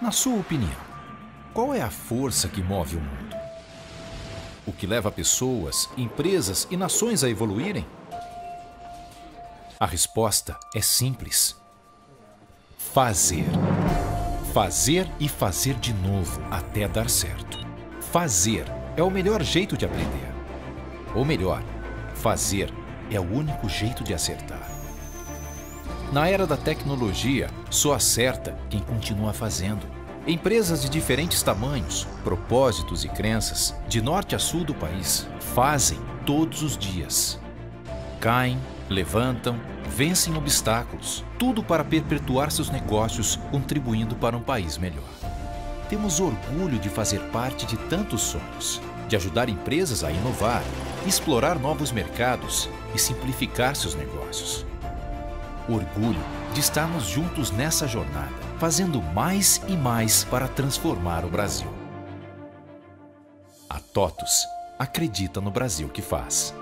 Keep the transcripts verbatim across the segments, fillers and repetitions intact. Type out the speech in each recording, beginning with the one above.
Na sua opinião, qual é a força que move o mundo? O que leva pessoas, empresas e nações a evoluírem? A resposta é simples. Fazer. Fazer e fazer de novo até dar certo. Fazer é o melhor jeito de aprender. Ou melhor, fazer é o único jeito de acertar. Na era da tecnologia, só acerta quem continua fazendo. Empresas de diferentes tamanhos, propósitos e crenças, de norte a sul do país, fazem todos os dias. Caem, levantam, vencem obstáculos, tudo para perpetuar seus negócios, contribuindo para um país melhor. Temos orgulho de fazer parte de tantos sonhos, de ajudar empresas a inovar, explorar novos mercados e simplificar seus negócios. Orgulho de estarmos juntos nessa jornada, fazendo mais e mais para transformar o Brasil. A TOTVS acredita no Brasil que faz.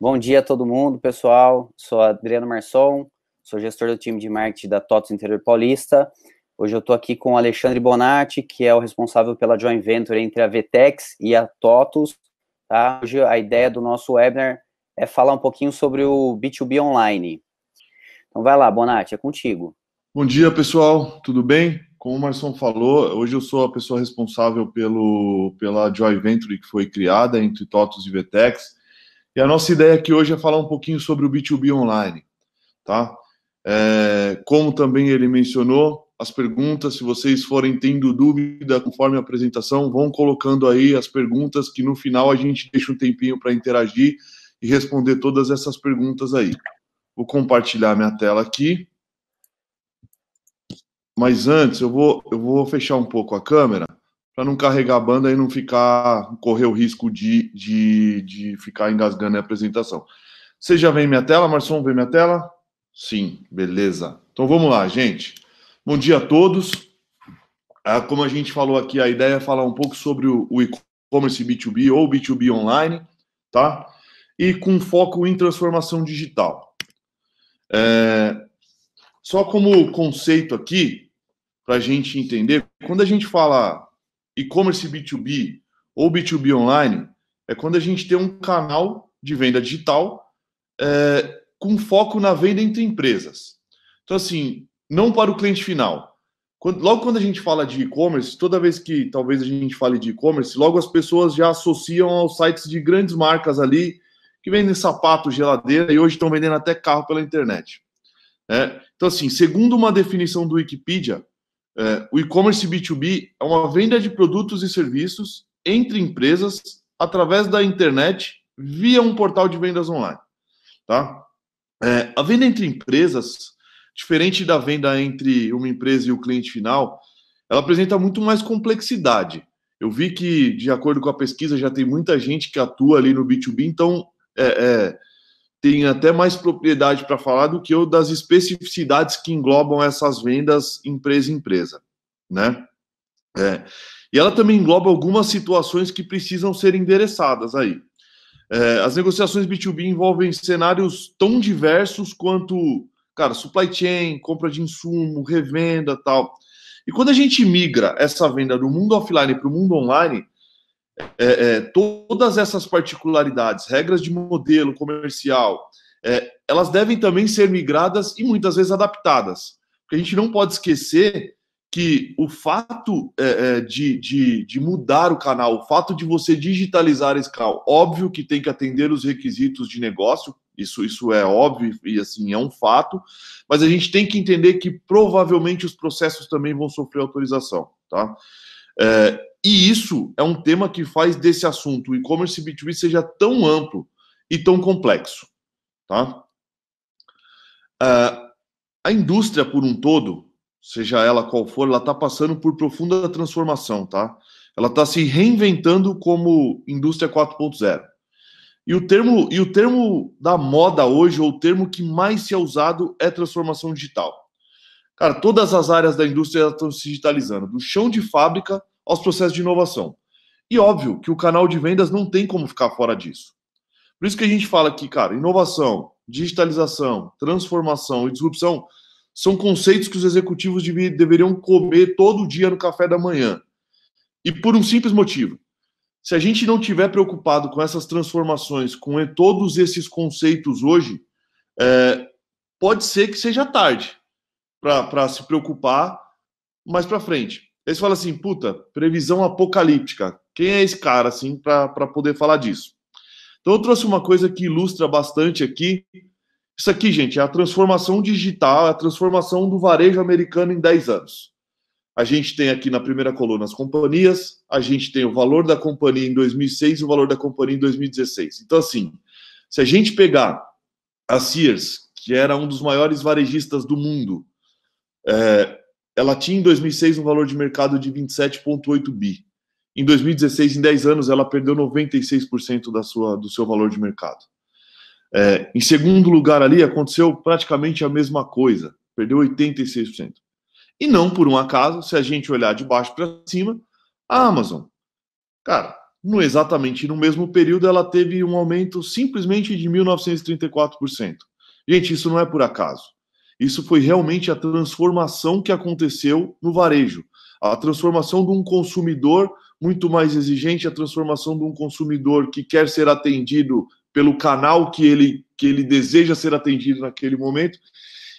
Bom dia a todo mundo, pessoal. Sou Adriano Marçon, sou gestor do time de marketing da TOTVS Interior Paulista. Hoje eu estou aqui com o Alexandre Bonatti, que é o responsável pela joint venture entre a VTEX e a TOTVS. Tá? Hoje a ideia do nosso webinar é falar um pouquinho sobre o B dois B online. Então vai lá, Bonatti, é contigo. Bom dia, pessoal. Tudo bem? Como o Marçom falou, hoje eu sou a pessoa responsável pelo, pela joint venture que foi criada entre TOTVS e VTEX. E a nossa ideia aqui hoje é falar um pouquinho sobre o B dois B online. Tá? É, como também ele mencionou, as perguntas, se vocês forem tendo dúvida conforme a apresentação, vão colocando aí as perguntas que no final a gente deixa um tempinho para interagir e responder todas essas perguntas aí. Vou compartilhar minha tela aqui. Mas antes, eu vou, eu vou fechar um pouco a câmera para não carregar a banda e não ficar, correr o risco de, de, de ficar engasgando a apresentação. Vocês já veem minha tela, Marçom? Vê minha tela? Sim, beleza. Então vamos lá, gente. Bom dia a todos. Ah, como a gente falou aqui, a ideia é falar um pouco sobre o, o e-commerce B dois B ou B dois B online, tá? E com foco em transformação digital. É, só como conceito aqui, para a gente entender, quando a gente fala e-commerce B dois B ou B dois B online, é quando a gente tem um canal de venda digital é, com foco na venda entre empresas. Então, assim, não para o cliente final. Quando, logo quando a gente fala de e-commerce, toda vez que talvez a gente fale de e-commerce, logo as pessoas já associam aos sites de grandes marcas ali, que vendem sapato, geladeira, e hoje estão vendendo até carro pela internet. É, então, assim, segundo uma definição do Wikipedia, é, o e-commerce B dois B é uma venda de produtos e serviços entre empresas através da internet via um portal de vendas online. Tá? É, a venda entre empresas, diferente da venda entre uma empresa e o cliente final, ela apresenta muito mais complexidade. Eu vi que, de acordo com a pesquisa, já tem muita gente que atua ali no B dois B, então é, é, tem até mais propriedade para falar do que eu das especificidades que englobam essas vendas empresa-empresa, né? É. E ela também engloba algumas situações que precisam ser endereçadas aí. É, as negociações B dois B envolvem cenários tão diversos quanto... Cara, supply chain, compra de insumo, revenda e tal. E quando a gente migra essa venda do mundo offline para o mundo online, é, é, todas essas particularidades, regras de modelo comercial, é, elas devem também ser migradas e muitas vezes adaptadas. Porque a gente não pode esquecer que o fato é, de, de, de mudar o canal, o fato de você digitalizar esse canal, óbvio que tem que atender os requisitos de negócio, Isso, isso é óbvio e, assim, é um fato, mas a gente tem que entender que provavelmente os processos também vão sofrer autorização, tá? É, e isso é um tema que faz desse assunto, o e-commerce B dois B, seja tão amplo e tão complexo, tá? É, a indústria, por um todo, seja ela qual for, ela está passando por profunda transformação, tá? Ela está se reinventando como indústria quatro ponto zero. E o, termo, e o termo da moda hoje, ou o termo que mais se é usado, é transformação digital. Cara, todas as áreas da indústria estão se digitalizando, do chão de fábrica aos processos de inovação. E óbvio que o canal de vendas não tem como ficar fora disso. Por isso que a gente fala que, cara, inovação, digitalização, transformação e disrupção são conceitos que os executivos dev- deveriam comer todo dia no café da manhã. E por um simples motivo. Se a gente não estiver preocupado com essas transformações, com todos esses conceitos hoje, é, pode ser que seja tarde para se preocupar mais para frente. Aí você fala assim, puta, previsão apocalíptica. Quem é esse cara, assim, para poder falar disso? Então eu trouxe uma coisa que ilustra bastante aqui. Isso aqui, gente, é a transformação digital, a transformação do varejo americano em dez anos. A gente tem aqui na primeira coluna as companhias, a gente tem o valor da companhia em dois mil e seis e o valor da companhia em dois mil e dezesseis. Então, assim, se a gente pegar a Sears, que era um dos maiores varejistas do mundo, é, ela tinha em dois mil e seis um valor de mercado de vinte e sete vírgula oito bi. Em dois mil e dezesseis, em dez anos, ela perdeu noventa e seis por cento da sua, do seu valor de mercado. É, em segundo lugar ali, aconteceu praticamente a mesma coisa. Perdeu oitenta e seis por cento. E não por um acaso, se a gente olhar de baixo para cima, a Amazon. Cara, no, exatamente no mesmo período, ela teve um aumento simplesmente de mil novecentos e trinta e quatro por cento. Gente, isso não é por acaso. Isso foi realmente a transformação que aconteceu no varejo. A transformação de um consumidor muito mais exigente, a transformação de um consumidor que quer ser atendido pelo canal que ele, que ele deseja ser atendido naquele momento.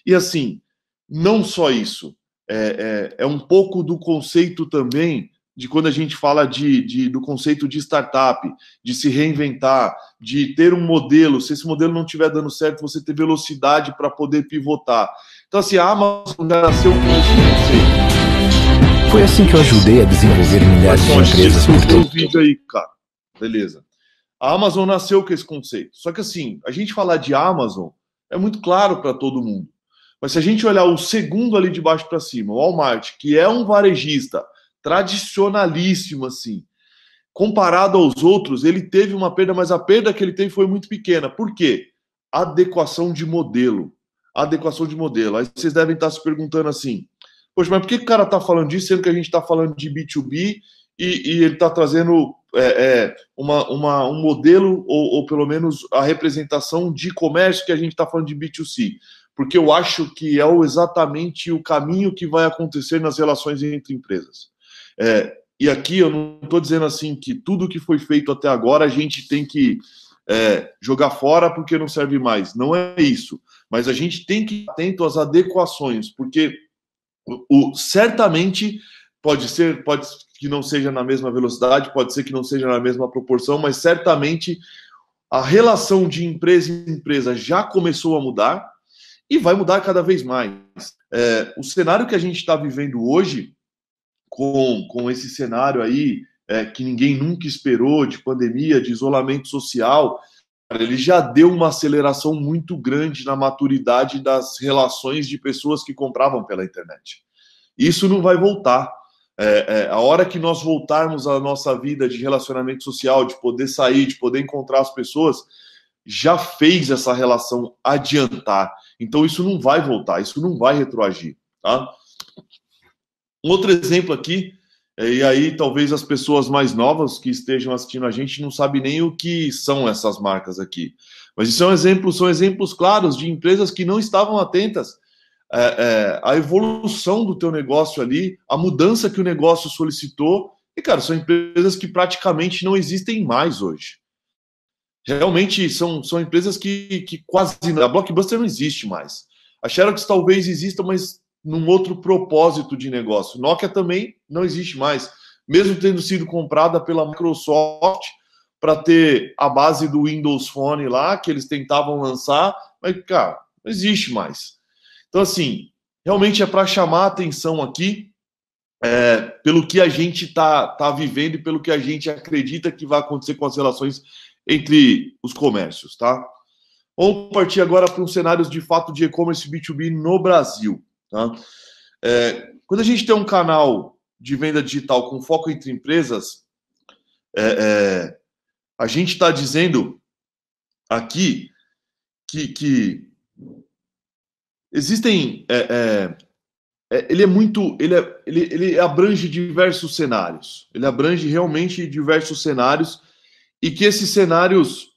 E assim, não só isso. É, é, é um pouco do conceito também de quando a gente fala de, de, do conceito de startup, de se reinventar, de ter um modelo. Se esse modelo não estiver dando certo, você ter velocidade para poder pivotar. Então, assim, a Amazon nasceu com esse conceito. Foi assim que eu ajudei a desenvolver milhares de empresas. Por vídeo aí, cara. Beleza. A Amazon nasceu com esse conceito. Só que, assim, a gente falar de Amazon é muito claro para todo mundo. Mas se a gente olhar o segundo ali de baixo para cima, o Walmart, que é um varejista tradicionalíssimo, assim, comparado aos outros, ele teve uma perda, mas a perda que ele teve foi muito pequena. Por quê? Adequação de modelo. Adequação de modelo. Aí vocês devem estar se perguntando assim, poxa, mas por que o cara está falando disso, sendo que a gente está falando de B dois B e, e ele está trazendo é, é, uma, uma, um modelo, ou, ou pelo menos a representação de comércio que a gente está falando de B dois C? Porque eu acho que é exatamente o caminho que vai acontecer nas relações entre empresas. É, e aqui eu não estou dizendo assim que tudo que foi feito até agora a gente tem que é, jogar fora porque não serve mais. Não é isso. Mas a gente tem que estar atento às adequações, porque o, o, certamente pode ser pode que não seja na mesma velocidade, pode ser que não seja na mesma proporção, mas certamente a relação de empresa em empresa já começou a mudar, e vai mudar cada vez mais. É, o cenário que a gente está vivendo hoje, com, com esse cenário aí, é, que ninguém nunca esperou, de pandemia, de isolamento social, ele já deu uma aceleração muito grande na maturidade das relações de pessoas que compravam pela internet. Isso não vai voltar. É, é, a hora que nós voltarmos à nossa vida de relacionamento social, de poder sair, de poder encontrar as pessoas, já fez essa relação adiantar. Então, isso não vai voltar, isso não vai retroagir, tá? Um outro exemplo aqui, e aí talvez as pessoas mais novas que estejam assistindo a gente não sabem nem o que são essas marcas aqui. Mas isso é um exemplo, são exemplos claros de empresas que não estavam atentas é, é, à evolução do teu negócio ali, à mudança que o negócio solicitou. E, cara, são empresas que praticamente não existem mais hoje. Realmente são, são empresas que, que quase... A Blockbuster não existe mais. A Xerox talvez exista, mas num outro propósito de negócio. Nokia também não existe mais. Mesmo tendo sido comprada pela Microsoft para ter a base do Windows Phone lá, que eles tentavam lançar, mas, cara, não existe mais. Então, assim, realmente é para chamar a atenção aqui é, pelo que a gente está tá vivendo e pelo que a gente acredita que vai acontecer com as relações entre os comércios, tá? Vamos partir agora para uns cenários de fato de e-commerce B dois B no Brasil, tá? É, quando a gente tem um canal de venda digital com foco entre empresas, é, é, a gente está dizendo aqui que, que existem é, é, é, ele é muito, ele, é, ele, ele abrange diversos cenários, ele abrange realmente diversos cenários, e que esses cenários,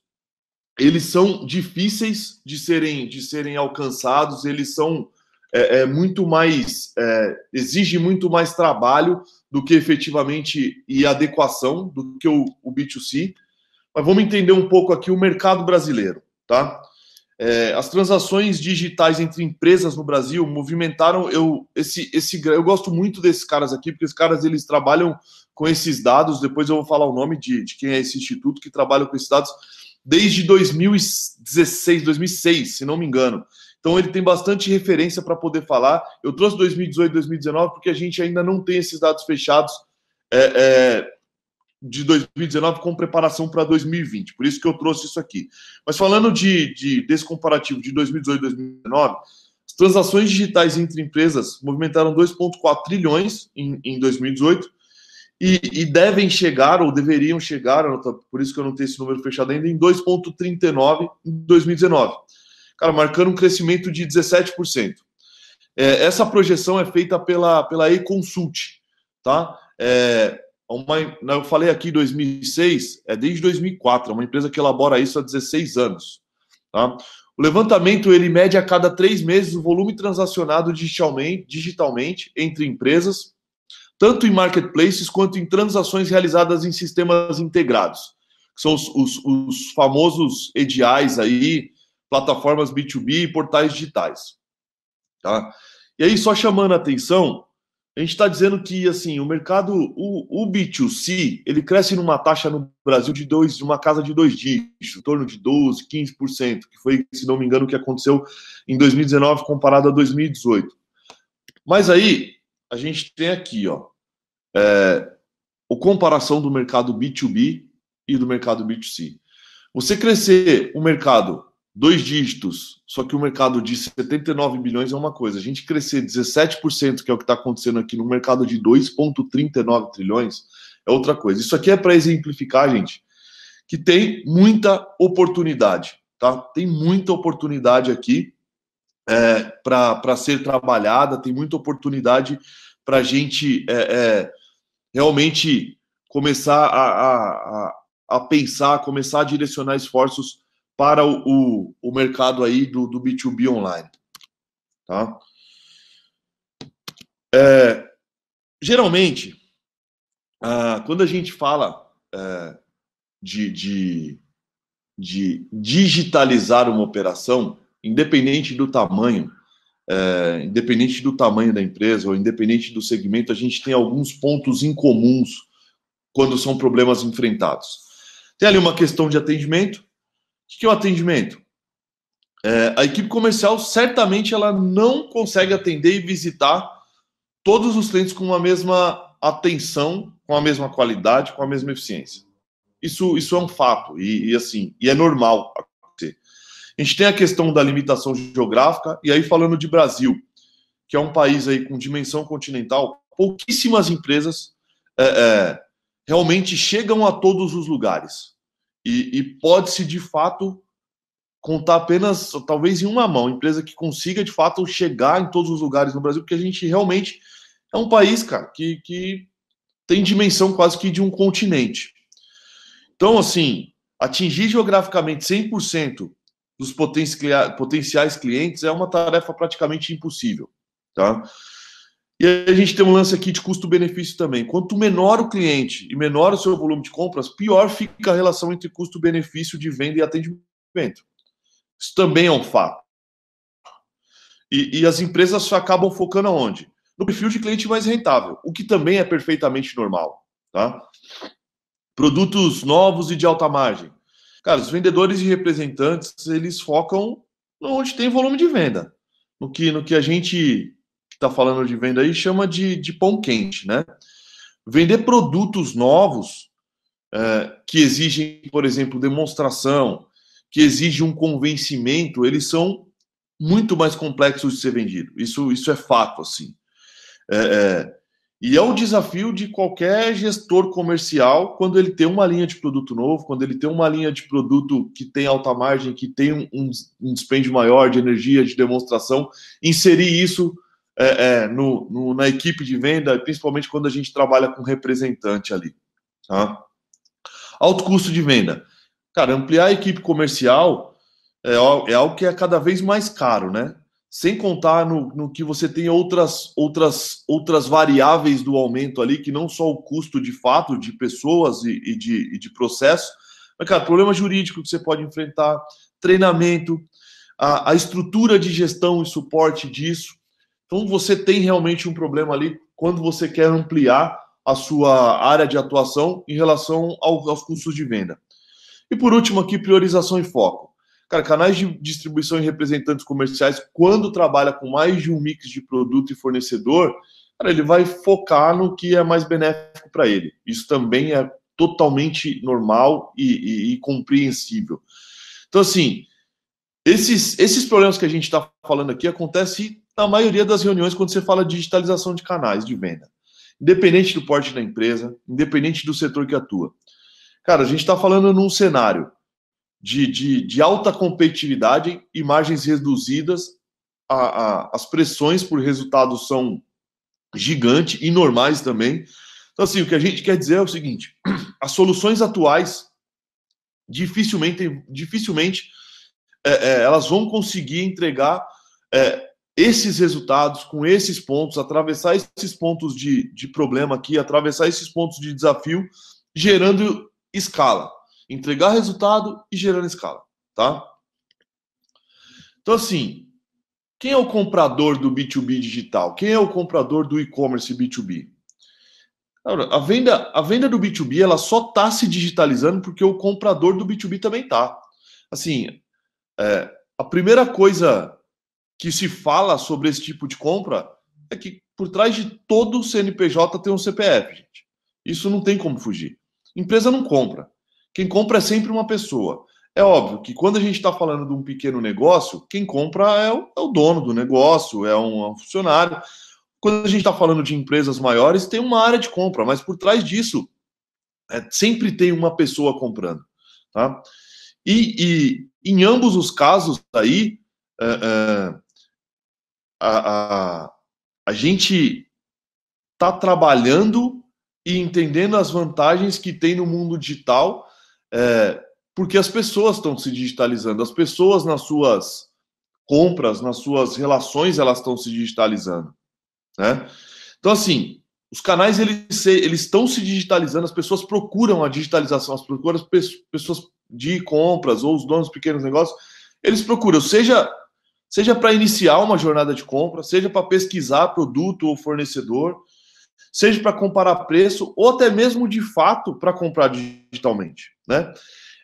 eles são difíceis de serem, de serem alcançados, eles são é, é, muito mais, é, exige muito mais trabalho do que efetivamente, e adequação do que o, o B dois C, mas vamos entender um pouco aqui o mercado brasileiro, tá? É, as transações digitais entre empresas no Brasil movimentaram, eu, esse, esse, eu gosto muito desses caras aqui, porque os caras, eles trabalham com esses dados, depois eu vou falar o nome de, de quem é esse instituto que trabalha com esses dados, desde dois mil e dezesseis, dois mil e seis, se não me engano. Então ele tem bastante referência para poder falar. Eu trouxe dois mil e dezoito, dois mil e dezenove, porque a gente ainda não tem esses dados fechados é, é, de dois mil e dezenove com preparação para dois mil e vinte, por isso que eu trouxe isso aqui. Mas falando de, de, desse comparativo de dois mil e dezoito, dois mil e dezenove, as transações digitais entre empresas movimentaram dois vírgula quatro trilhões em, em dois mil e dezoito, E, e devem chegar, ou deveriam chegar, por isso que eu não tenho esse número fechado ainda, em dois vírgula trinta e nove em dois mil e dezenove. Cara, marcando um crescimento de dezessete por cento. É, essa projeção é feita pela, pela e-consult, tá? É, uma, eu falei aqui dois mil e seis, é desde dois mil e quatro, é uma empresa que elabora isso há dezesseis anos. Tá? O levantamento, ele mede a cada três meses o volume transacionado digitalmente, digitalmente entre empresas, tanto em marketplaces quanto em transações realizadas em sistemas integrados, que são os, os, os famosos E D Is aí, plataformas B dois B e portais digitais. Tá? E aí, só chamando a atenção, a gente está dizendo que assim, o mercado, o, o B dois C, ele cresce numa taxa no Brasil de dois, uma casa de dois dígitos, em torno de doze, quinze por cento, que foi, se não me engano, o que aconteceu em dois mil e dezenove comparado a dois mil e dezoito. Mas aí, a gente tem aqui, ó, é, a comparação do mercado B dois B e do mercado B dois C. Você crescer o mercado dois dígitos, só que o mercado de setenta e nove bilhões é uma coisa. A gente crescer dezessete por cento, que é o que está acontecendo aqui, no mercado de dois vírgula trinta e nove trilhões, é outra coisa. Isso aqui é para exemplificar, gente, que tem muita oportunidade, tá? Tem muita oportunidade aqui. É, para ser trabalhada, tem muita oportunidade para a gente é, é, realmente começar a, a, a pensar, começar a direcionar esforços para o, o, o mercado aí do, do B dois B online. Tá? É, geralmente, ah, quando a gente fala é, de, de, de digitalizar uma operação, independente do tamanho, é, independente do tamanho da empresa ou independente do segmento, a gente tem alguns pontos incomuns quando são problemas enfrentados. Tem ali uma questão de atendimento. O que é o atendimento? É, a equipe comercial, certamente, ela não consegue atender e visitar todos os clientes com a mesma atenção, com a mesma qualidade, com a mesma eficiência. Isso, isso é um fato e, e, assim, e é normal acontecer. A gente tem a questão da limitação geográfica, e aí falando de Brasil, que é um país aí com dimensão continental, pouquíssimas empresas é, é, realmente chegam a todos os lugares. E, e pode-se, de fato, contar apenas, talvez em uma mão, empresa que consiga, de fato, chegar em todos os lugares no Brasil, porque a gente realmente é um país, cara, que, que tem dimensão quase que de um continente. Então, assim, atingir geograficamente cem por cento dos potenciais clientes é uma tarefa praticamente impossível, tá? E a gente tem um lance aqui de custo-benefício também. Quanto menor o cliente e menor o seu volume de compras, pior fica a relação entre custo-benefício de venda e atendimento. Isso também é um fato. E, e as empresas acabam focando aonde? No perfil de cliente mais rentável, o que também é perfeitamente normal, tá? Produtos novos e de alta margem. Cara, os vendedores e representantes, eles focam onde tem volume de venda. No que, no que a gente que está falando de venda aí chama de, de pão quente, né? Vender produtos novos é, que exigem, por exemplo, demonstração, que exigem um convencimento, eles são muito mais complexos de ser vendido. Isso, isso é fato, assim. É, é, E é o desafio de qualquer gestor comercial quando ele tem uma linha de produto novo, quando ele tem uma linha de produto que tem alta margem, que tem um, um, um dispêndio maior de energia, de demonstração, inserir isso é, é, no, no, na equipe de venda, principalmente quando a gente trabalha com representante ali. Tá? Alto custo de venda. Cara, ampliar a equipe comercial é, é algo que é cada vez mais caro, né? Sem contar no, no que você tem outras, outras, outras variáveis do aumento ali, que não só o custo de fato de pessoas e, e, de, e de processo, mas, cara, problema jurídico que você pode enfrentar, treinamento, a, a estrutura de gestão e suporte disso. Então, você tem realmente um problema ali quando você quer ampliar a sua área de atuação em relação ao, aos custos de venda. E, por último, aqui, priorização e foco. Cara, canais de distribuição e representantes comerciais, quando trabalha com mais de um mix de produto e fornecedor, cara, ele vai focar no que é mais benéfico para ele. Isso também é totalmente normal e, e, e compreensível. Então, assim, esses, esses problemas que a gente está falando aqui acontecem na maioria das reuniões quando você fala de digitalização de canais de venda. Independente do porte da empresa, independente do setor que atua. Cara, a gente está falando num cenário de, de, de alta competitividade, margens reduzidas, a, a, as pressões por resultados são gigantes e normais também. Então, assim, o que a gente quer dizer é o seguinte, as soluções atuais dificilmente, dificilmente é, é, elas vão conseguir entregar é, esses resultados com esses pontos, atravessar esses pontos de, de problema aqui, atravessar esses pontos de desafio, gerando escala. Entregar resultado e gerando escala, tá? Então, assim, quem é o comprador do B dois B digital? Quem é o comprador do e-commerce B dois B? A venda, a venda do B dois B, ela só está se digitalizando porque o comprador do B dois B também está. Assim, é, a primeira coisa que se fala sobre esse tipo de compra é que por trás de todo o C N P J tem um C P F, gente. Isso não tem como fugir. Empresa não compra. Quem compra é sempre uma pessoa. É óbvio que quando a gente está falando de um pequeno negócio, quem compra é o, é o dono do negócio, é um, é um funcionário. Quando a gente está falando de empresas maiores, tem uma área de compra, mas por trás disso, é, sempre tem uma pessoa comprando. Tá? E, e em ambos os casos, aí, é, é, a, a, a gente está trabalhando e entendendo as vantagens que tem no mundo digital, é, porque as pessoas estão se digitalizando, as pessoas nas suas compras, nas suas relações, elas estão se digitalizando, né? Então, assim, os canais, eles, eles estão se digitalizando, as pessoas procuram a digitalização, as procuram as pessoas de compras ou os donos de pequenos negócios, eles procuram, seja, seja para iniciar uma jornada de compra, seja para pesquisar produto ou fornecedor, seja para comparar preço ou até mesmo, de fato, para comprar digitalmente, né?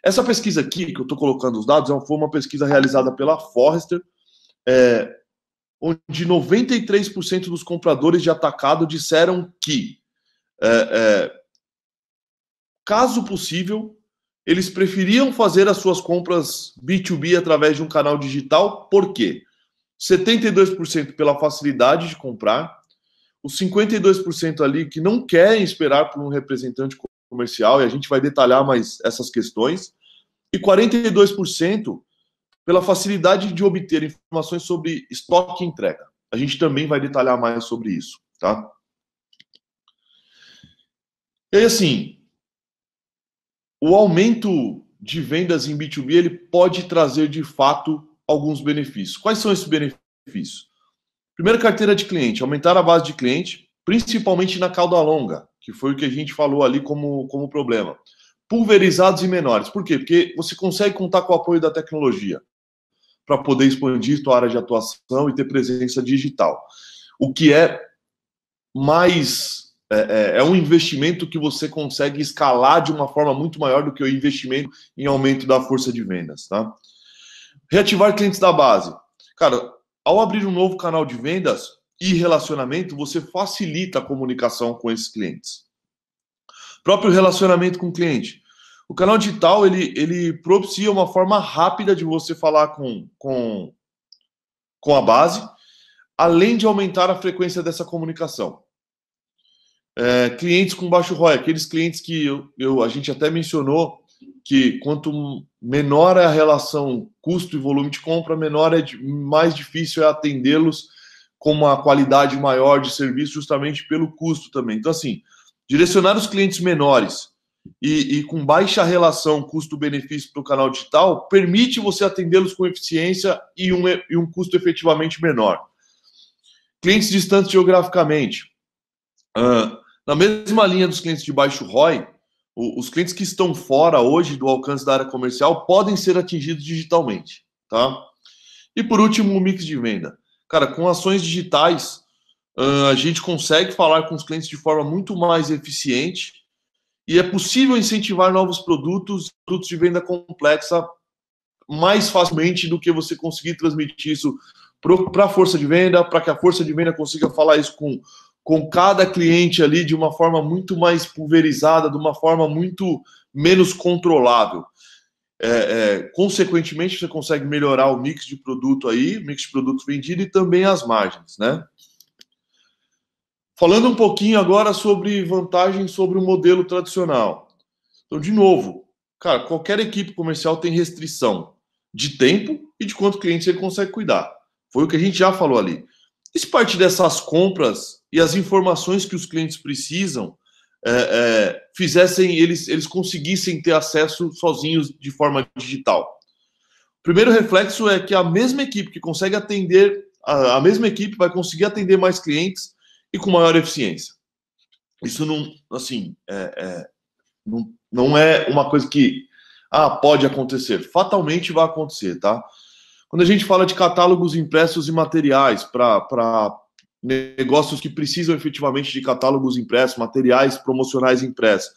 Essa pesquisa aqui, que eu estou colocando os dados, foi uma pesquisa realizada pela Forrester, é, onde noventa e três por cento dos compradores de atacado disseram que, é, é, caso possível, eles preferiam fazer as suas compras B dois B através de um canal digital. Por quê? setenta e dois por cento pela facilidade de comprar, os cinquenta e dois por cento ali que não querem esperar por um representante comercial, e a gente vai detalhar mais essas questões, e quarenta e dois por cento pela facilidade de obter informações sobre estoque e entrega. A gente também vai detalhar mais sobre isso, tá? E aí, assim, o aumento de vendas em B dois B, ele pode trazer, de fato, alguns benefícios. Quais são esses benefícios? Primeiro, carteira de cliente, aumentar a base de cliente, principalmente na cauda longa, que foi o que a gente falou ali como, como problema. Pulverizados e menores. Por quê? Porque você consegue contar com o apoio da tecnologia para poder expandir sua área de atuação e ter presença digital. O que é mais... É, é um investimento que você consegue escalar de uma forma muito maior do que o investimento em aumento da força de vendas. Tá? Reativar clientes da base. Cara... Ao abrir um novo canal de vendas e relacionamento, você facilita a comunicação com esses clientes. Próprio relacionamento com o cliente. O canal digital, ele, ele propicia uma forma rápida de você falar com, com, com a base, além de aumentar a frequência dessa comunicação. É, clientes com baixo R O I, aqueles clientes que eu, eu, a gente até mencionou, que quanto menor é a relação custo e volume de compra, menor é, mais difícil é atendê-los com uma qualidade maior de serviço justamente pelo custo também. Então, assim, direcionar os clientes menores e, e com baixa relação custo-benefício para o canal digital permite você atendê-los com eficiência e um, e um custo efetivamente menor. Clientes distantes geograficamente. Uh, na mesma linha dos clientes de baixo R O I, o, os clientes que estão fora hoje do alcance da área comercial podem ser atingidos digitalmente, tá? E por último, o mix de venda. Cara, com ações digitais, a gente consegue falar com os clientes de forma muito mais eficiente e é possível incentivar novos produtos, produtos de venda complexa mais facilmente do que você conseguir transmitir isso para a força de venda, para que a força de venda consiga falar isso com, com cada cliente ali de uma forma muito mais pulverizada, de uma forma muito menos controlável. É, é, consequentemente, você consegue melhorar o mix de produto aí, mix de produto vendido e também as margens, né? Falando um pouquinho agora sobre vantagens sobre o modelo tradicional. Então, de novo, cara, qualquer equipe comercial tem restrição de tempo e de quanto cliente ele consegue cuidar. Foi o que a gente já falou ali. Isso parte dessas compras e as informações que os clientes precisam É, é, fizessem eles, eles conseguissem ter acesso sozinhos de forma digital. O primeiro reflexo é que a mesma equipe que consegue atender, a, a mesma equipe vai conseguir atender mais clientes e com maior eficiência. Isso não, assim, é, é, não, não é uma coisa que ah, pode acontecer, fatalmente vai acontecer, tá? Quando a gente fala de catálogos impressos e materiais para negócios que precisam efetivamente de catálogos impressos, materiais promocionais impressos.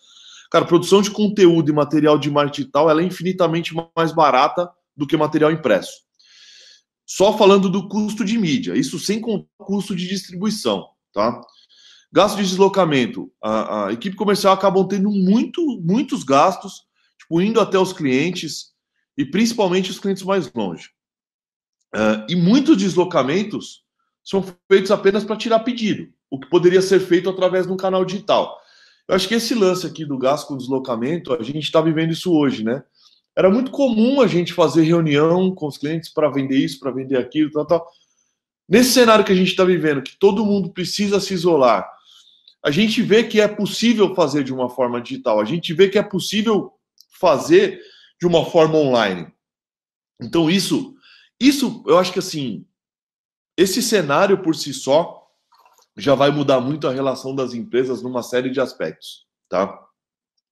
Cara, produção de conteúdo e material de marketing digital, ela é infinitamente mais barata do que material impresso. Só falando do custo de mídia, isso sem contar o custo de distribuição, tá? Gasto de deslocamento. A, a equipe comercial acabam tendo muito, muitos gastos, tipo, indo até os clientes e principalmente os clientes mais longe. Uh, e muitos deslocamentos são feitos apenas para tirar pedido, o que poderia ser feito através de um canal digital. Eu acho que esse lance aqui do gasto com deslocamento, a gente está vivendo isso hoje, né? Era muito comum a gente fazer reunião com os clientes para vender isso, para vender aquilo, tal, tal. Nesse cenário que a gente está vivendo, que todo mundo precisa se isolar, a gente vê que é possível fazer de uma forma digital, a gente vê que é possível fazer de uma forma online. Então isso, isso eu acho que assim... Esse cenário, por si só, já vai mudar muito a relação das empresas numa série de aspectos, tá?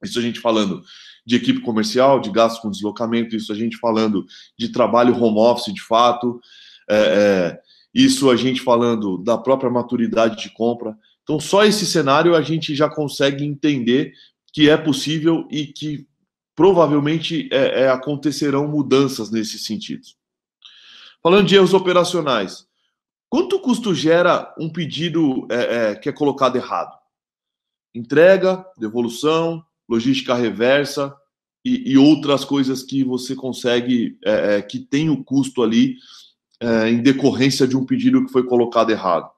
Isso a gente falando de equipe comercial, de gasto com deslocamento, isso a gente falando de trabalho home office, de fato, é, é, isso a gente falando da própria maturidade de compra. Então, só esse cenário a gente já consegue entender que é possível e que provavelmente é, é, acontecerão mudanças nesse sentido. Falando de erros operacionais, quanto custo gera um pedido é, é, que é colocado errado? Entrega, devolução, logística reversa e, e outras coisas que você consegue, é, é, que tem o custo ali é, em decorrência de um pedido que foi colocado errado.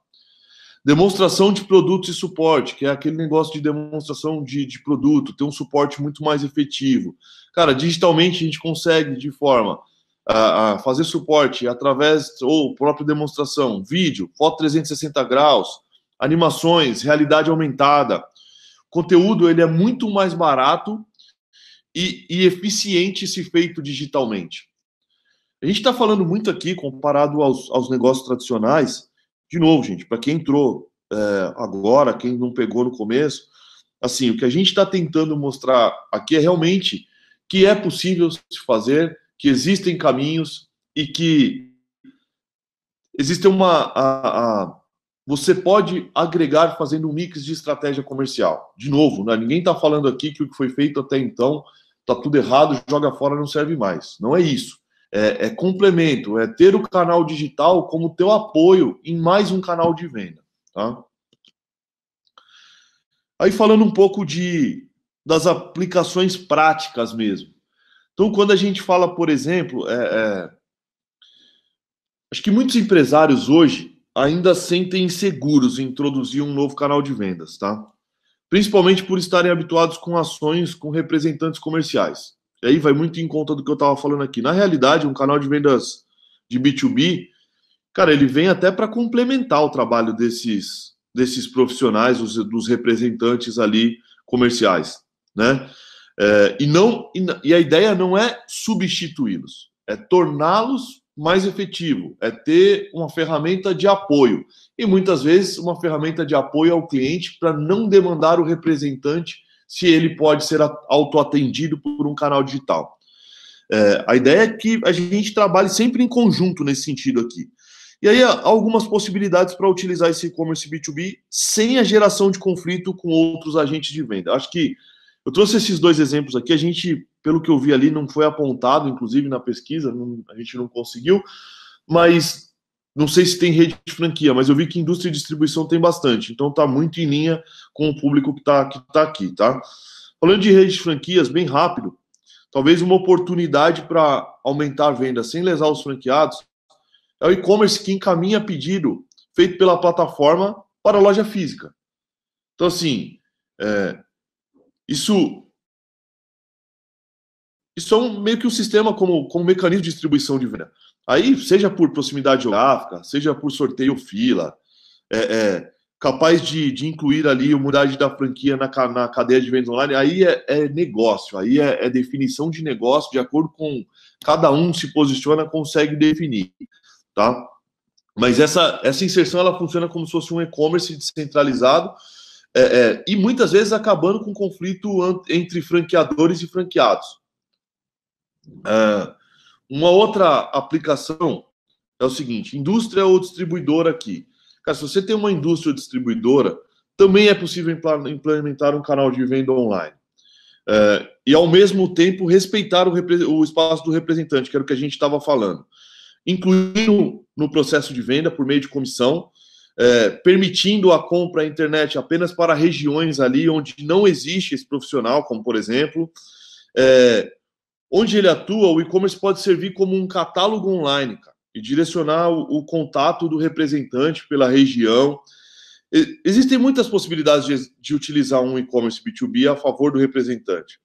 Demonstração de produtos e suporte, que é aquele negócio de demonstração de, de produto, ter um suporte muito mais efetivo. Cara, digitalmente a gente consegue de forma... A fazer suporte através ou própria demonstração, vídeo, foto trezentos e sessenta graus, animações, realidade aumentada. O conteúdo ele é muito mais barato e, e eficiente se feito digitalmente. A gente está falando muito aqui comparado aos, aos negócios tradicionais. De novo, gente, para quem entrou é, agora, quem não pegou no começo, assim, o que a gente está tentando mostrar aqui é realmente que é possível se fazer, que existem caminhos e que existe uma... A, a, você pode agregar fazendo um mix de estratégia comercial. De novo, né? Ninguém está falando aqui que o que foi feito até então está tudo errado, joga fora, não serve mais. Não é isso. É, é complemento, é ter o canal digital como teu apoio em mais um canal de venda. Tá? Aí falando um pouco de, das aplicações práticas mesmo. Então, quando a gente fala, por exemplo, é, é... acho que muitos empresários hoje ainda sentem inseguros em introduzir um novo canal de vendas, tá? Principalmente por estarem habituados com ações com representantes comerciais. E aí vai muito em conta do que eu estava falando aqui. Na realidade, um canal de vendas de B dois B, cara, ele vem até para complementar o trabalho desses, desses profissionais, os, dos representantes ali comerciais, né? É, e, não, e a ideia não é substituí-los, é torná-los mais efetivo, é ter uma ferramenta de apoio. E muitas vezes uma ferramenta de apoio ao cliente para não demandar o representante se ele pode ser autoatendido por um canal digital. É, a ideia é que a gente trabalhe sempre em conjunto nesse sentido aqui. E aí há algumas possibilidades para utilizar esse e-commerce B dois B sem a geração de conflito com outros agentes de venda. Acho que eu trouxe esses dois exemplos aqui, a gente, pelo que eu vi ali, não foi apontado, inclusive na pesquisa, não, a gente não conseguiu, mas não sei se tem rede de franquia, mas eu vi que indústria de distribuição tem bastante, então está muito em linha com o público que está que tá aqui, tá? Falando de rede de franquias, bem rápido, talvez uma oportunidade para aumentar a venda sem lesar os franqueados, é o e-commerce que encaminha pedido feito pela plataforma para a loja física. Então, assim, é... Isso, isso é um, meio que um sistema como, como um mecanismo de distribuição de venda. Aí, seja por proximidade geográfica, seja por sorteio fila, é, é, capaz de, de incluir ali a unidade da franquia na, na cadeia de vendas online, aí é, é negócio, aí é, é definição de negócio, de acordo com cada um se posiciona, consegue definir, tá? Mas essa, essa inserção, ela funciona como se fosse um e-commerce descentralizado, É, é, e muitas vezes acabando com conflito entre franqueadores e franqueados. É, uma outra aplicação é o seguinte, indústria ou distribuidora aqui. Cara, se você tem uma indústria ou distribuidora, também é possível implementar um canal de venda online. É, e ao mesmo tempo respeitar o, o espaço do representante, que era o que a gente estava falando. Incluindo no processo de venda por meio de comissão, É, permitindo a compra à internet apenas para regiões ali onde não existe esse profissional, como por exemplo, é, onde ele atua, o e-commerce pode servir como um catálogo online, cara, e direcionar o, o contato do representante pela região. E, existem muitas possibilidades de, de utilizar um e-commerce B dois B a favor do representante.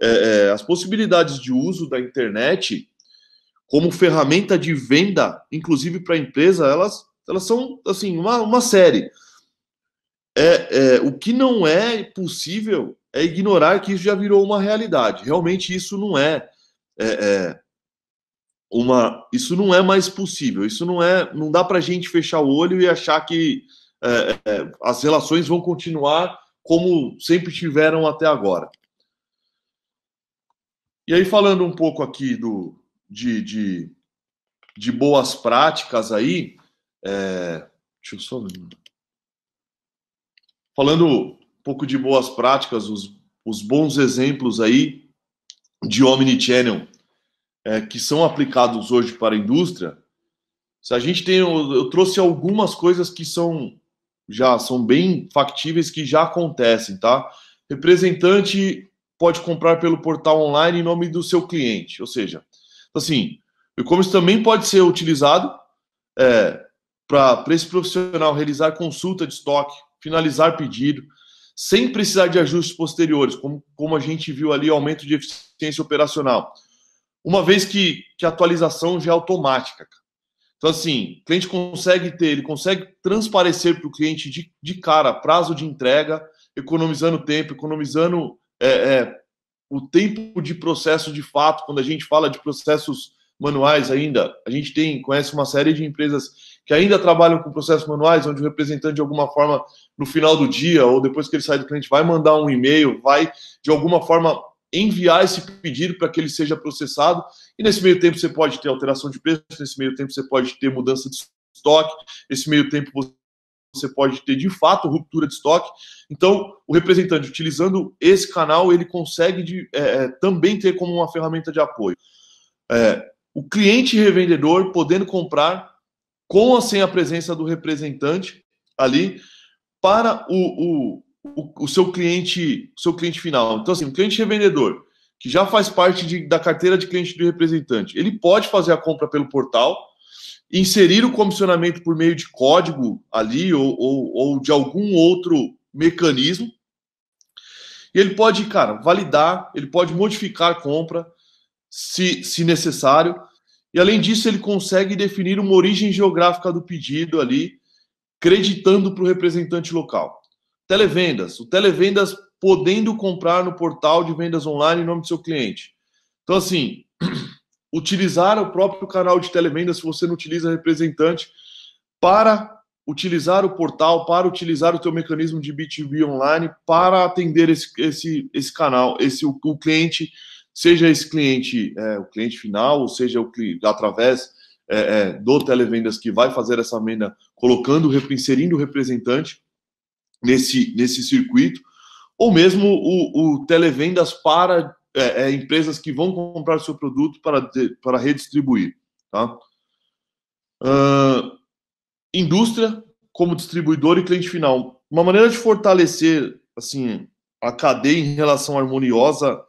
É, é, as possibilidades de uso da internet como ferramenta de venda, inclusive para a empresa, elas Elas são, assim, uma, uma série. É, é, o que não é possível é ignorar que isso já virou uma realidade. Realmente isso não é, é, é uma... Isso não é mais possível. Isso não é... Não dá pra gente fechar o olho e achar que é, é, as relações vão continuar como sempre tiveram até agora. E aí, falando um pouco aqui do, de, de, de boas práticas aí... É, deixa eu só ver. Falando um pouco de boas práticas, os, os bons exemplos aí de omnichannel é, que são aplicados hoje para a indústria. Se a gente tem, eu, eu trouxe algumas coisas que são já são bem factíveis, que já acontecem, tá? Representante pode comprar pelo portal online em nome do seu cliente, ou seja, assim, o e-commerce também pode ser utilizado é, para esse profissional realizar consulta de estoque, finalizar pedido, sem precisar de ajustes posteriores, como, como a gente viu ali, aumento de eficiência operacional. Uma vez que, que a atualização já é automática. Então, assim, o cliente consegue ter, ele consegue transparecer para o cliente de, de cara prazo de entrega, economizando tempo, economizando é, é, o tempo de processo de fato. Quando a gente fala de processos manuais ainda, a gente tem, conhece uma série de empresas que ainda trabalham com processos manuais, onde o representante, de alguma forma, no final do dia, ou depois que ele sai do cliente, vai mandar um e-mail, vai, de alguma forma, enviar esse pedido para que ele seja processado, e nesse meio tempo você pode ter alteração de preço, nesse meio tempo você pode ter mudança de estoque, nesse meio tempo você pode ter, de fato, ruptura de estoque. Então, o representante, utilizando esse canal, ele consegue de, é, também ter como uma ferramenta de apoio. É, o cliente revendedor podendo comprar com ou sem a presença do representante ali, para o, o, o, o seu cliente seu cliente final. Então, assim, o cliente revendedor, que já faz parte de, da carteira de cliente do representante, ele pode fazer a compra pelo portal, inserir o comissionamento por meio de código ali, ou, ou, ou de algum outro mecanismo, e ele pode, cara, validar, ele pode modificar a compra, se, se necessário, E, além disso, ele consegue definir uma origem geográfica do pedido ali, creditando para o representante local. Televendas. O televendas podendo comprar no portal de vendas online em nome do seu cliente. Então, assim, utilizar o próprio canal de televendas, se você não utiliza representante, para utilizar o portal, para utilizar o teu mecanismo de B dois B online, para atender esse, esse, esse canal, esse, o, o cliente, seja esse cliente, é, o cliente final, ou seja, o através é, é, do televendas que vai fazer essa venda, colocando, inserindo o representante nesse, nesse circuito, ou mesmo o, o televendas para é, é, empresas que vão comprar o seu produto para, para redistribuir. Tá? Uh, indústria como distribuidor e cliente final. Uma maneira de fortalecer assim, a cadeia em relação harmoniosa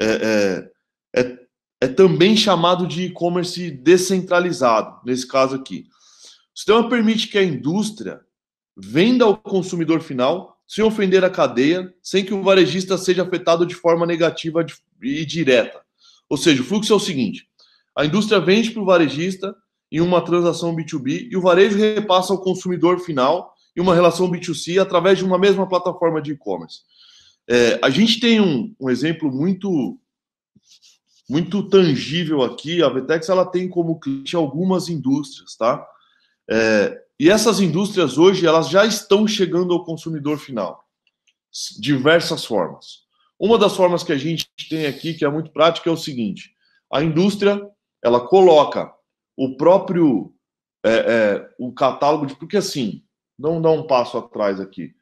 É, é, é, é também chamado de e-commerce descentralizado, nesse caso aqui. O sistema permite que a indústria venda ao consumidor final sem ofender a cadeia, sem que o varejista seja afetado de forma negativa e direta. Ou seja, o fluxo é o seguinte: a indústria vende para o varejista em uma transação B dois B e o varejo repassa ao consumidor final em uma relação B dois C através de uma mesma plataforma de e-commerce. É, a gente tem um, um exemplo muito, muito tangível aqui. A VTEX ela tem como cliente algumas indústrias, tá? É, e essas indústrias hoje elas já estão chegando ao consumidor final, diversas formas. Uma das formas que a gente tem aqui que é muito prática é o seguinte: a indústria ela coloca o próprio é, é, o catálogo de, porque assim, não dá um passo atrás aqui.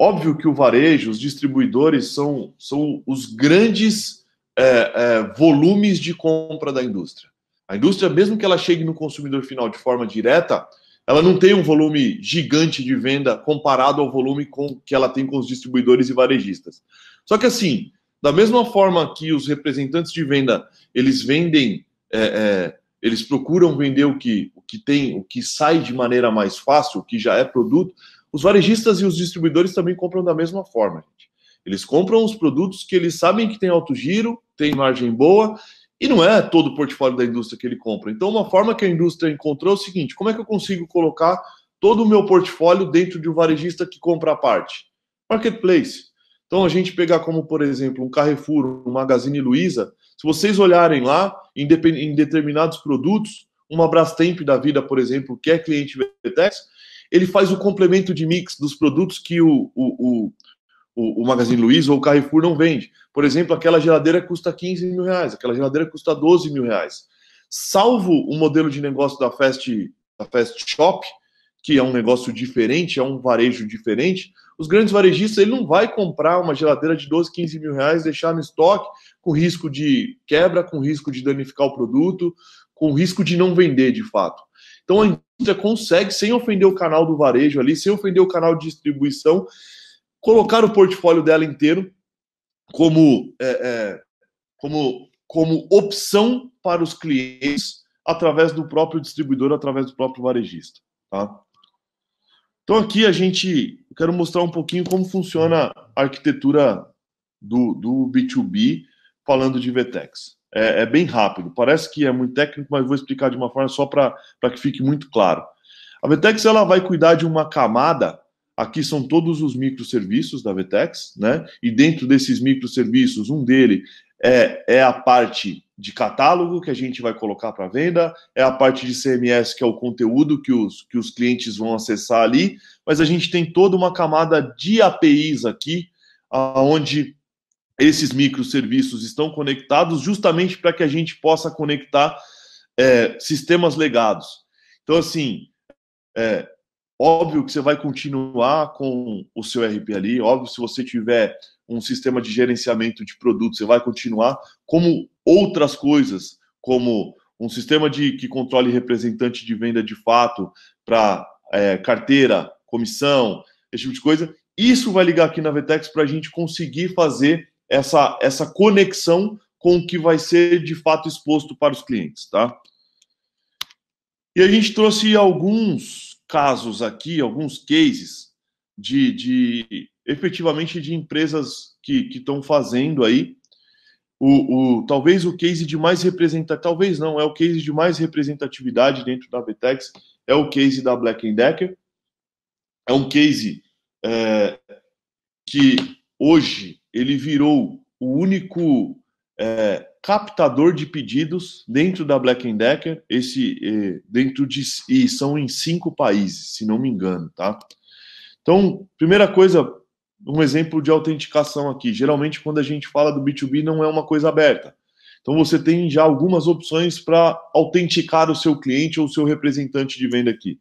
Óbvio que o varejo, os distribuidores são, são os grandes é, é, volumes de compra da indústria. A indústria, mesmo que ela chegue no consumidor final de forma direta, ela não tem um volume gigante de venda comparado ao volume com, que ela tem com os distribuidores e varejistas. Só que assim, da mesma forma que os representantes de venda, eles vendem, é, é, eles procuram vender o que, o que tem, o que sai de maneira mais fácil, o que já é produto, os varejistas e os distribuidores também compram da mesma forma, gente. Eles compram os produtos que eles sabem que tem alto giro, tem margem boa, e não é todo o portfólio da indústria que ele compra. Então, uma forma que a indústria encontrou é o seguinte: como é que eu consigo colocar todo o meu portfólio dentro de um varejista que compra a parte? Marketplace. Então, a gente pegar como, por exemplo, um Carrefour, um Magazine Luiza, se vocês olharem lá, em, em determinados produtos, uma Brastemp da vida, por exemplo, que é cliente VTEX, ele faz o complemento de mix dos produtos que o, o, o, o Magazine Luiza ou o Carrefour não vende. Por exemplo, aquela geladeira custa quinze mil reais, aquela geladeira custa doze mil reais. Salvo o modelo de negócio da Fast, da Fast Shop, que é um negócio diferente, é um varejo diferente, os grandes varejistas ele não vai comprar uma geladeira de doze, quinze mil reais, deixar no estoque, com risco de quebra, com risco de danificar o produto, com risco de não vender de fato. Então, a indústria consegue, sem ofender o canal do varejo ali, sem ofender o canal de distribuição, colocar o portfólio dela inteiro como, é, é, como, como opção para os clientes através do próprio distribuidor, através do próprio varejista. Tá? Então, aqui a gente... Eu quero mostrar um pouquinho como funciona a arquitetura do, do B dois B, falando de VTEX. É, é bem rápido, parece que é muito técnico, mas vou explicar de uma forma só para que fique muito claro. A VTEX ela vai cuidar de uma camada, aqui são todos os microserviços da VTEX, né? E dentro desses microserviços, um dele é, é a parte de catálogo que a gente vai colocar para venda, é a parte de C M S, que é o conteúdo que os, que os clientes vão acessar ali, mas a gente tem toda uma camada de A P Is aqui, onde esses microserviços estão conectados justamente para que a gente possa conectar é, sistemas legados. Então, assim, é, óbvio que você vai continuar com o seu R P ali, óbvio, se você tiver um sistema de gerenciamento de produtos, você vai continuar, como outras coisas, como um sistema de, que controle representante de venda de fato para é, carteira, comissão, esse tipo de coisa. Isso vai ligar aqui na VTEX para a gente conseguir fazer Essa, essa conexão com o que vai ser, de fato, exposto para os clientes, tá? E a gente trouxe alguns casos aqui, alguns cases de, de efetivamente, de empresas que estão fazendo aí. o, o, talvez o case de mais representatividade, talvez não, é o case de mais representatividade dentro da VTEX, é o case da Black and Decker. É um case é, que hoje ele virou o único é, captador de pedidos dentro da Black and Decker, esse, é, dentro de, e são em cinco países, se não me engano, tá? Então, primeira coisa, um exemplo de autenticação aqui. Geralmente, quando a gente fala do B dois B, não é uma coisa aberta. Então, você tem já algumas opções para autenticar o seu cliente ou o seu representante de venda aqui.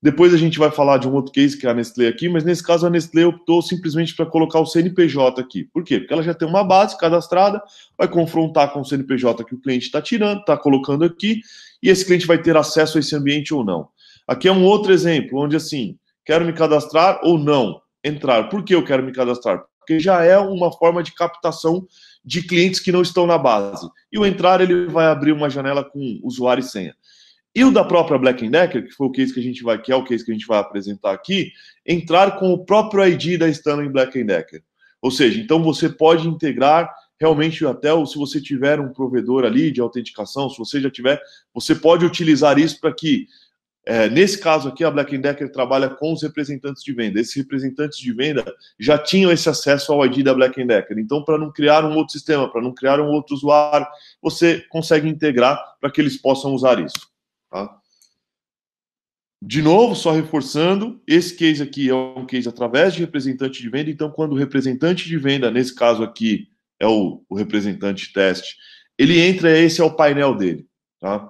Depois a gente vai falar de um outro case, que é a Nestlé aqui, mas nesse caso a Nestlé optou simplesmente para colocar o C N P J aqui. Por quê? Porque ela já tem uma base cadastrada, vai confrontar com o C N P J que o cliente está tirando, está colocando aqui, e esse cliente vai ter acesso a esse ambiente ou não. Aqui é um outro exemplo, onde assim, quero me cadastrar ou não entrar. Por que eu quero me cadastrar? Porque já é uma forma de captação de clientes que não estão na base. E o entrar, ele vai abrir uma janela com usuário e senha. E o da própria Black and Decker, que foi o case que a gente vai, que é o case que a gente vai apresentar aqui, entrar com o próprio I D da Stanley Black and Decker. Ou seja, então você pode integrar realmente até, ou se você tiver um provedor ali de autenticação, se você já tiver, você pode utilizar isso para que, é, nesse caso aqui, a Black and Decker trabalha com os representantes de venda. Esses representantes de venda já tinham esse acesso ao I D da Black and Decker. Então, para não criar um outro sistema, para não criar um outro usuário, você consegue integrar para que eles possam usar isso. Tá? De novo, só reforçando, esse case aqui é um case através de representante de venda, então quando o representante de venda, nesse caso aqui é o, o representante teste, ele entra, esse é o painel dele. Tá?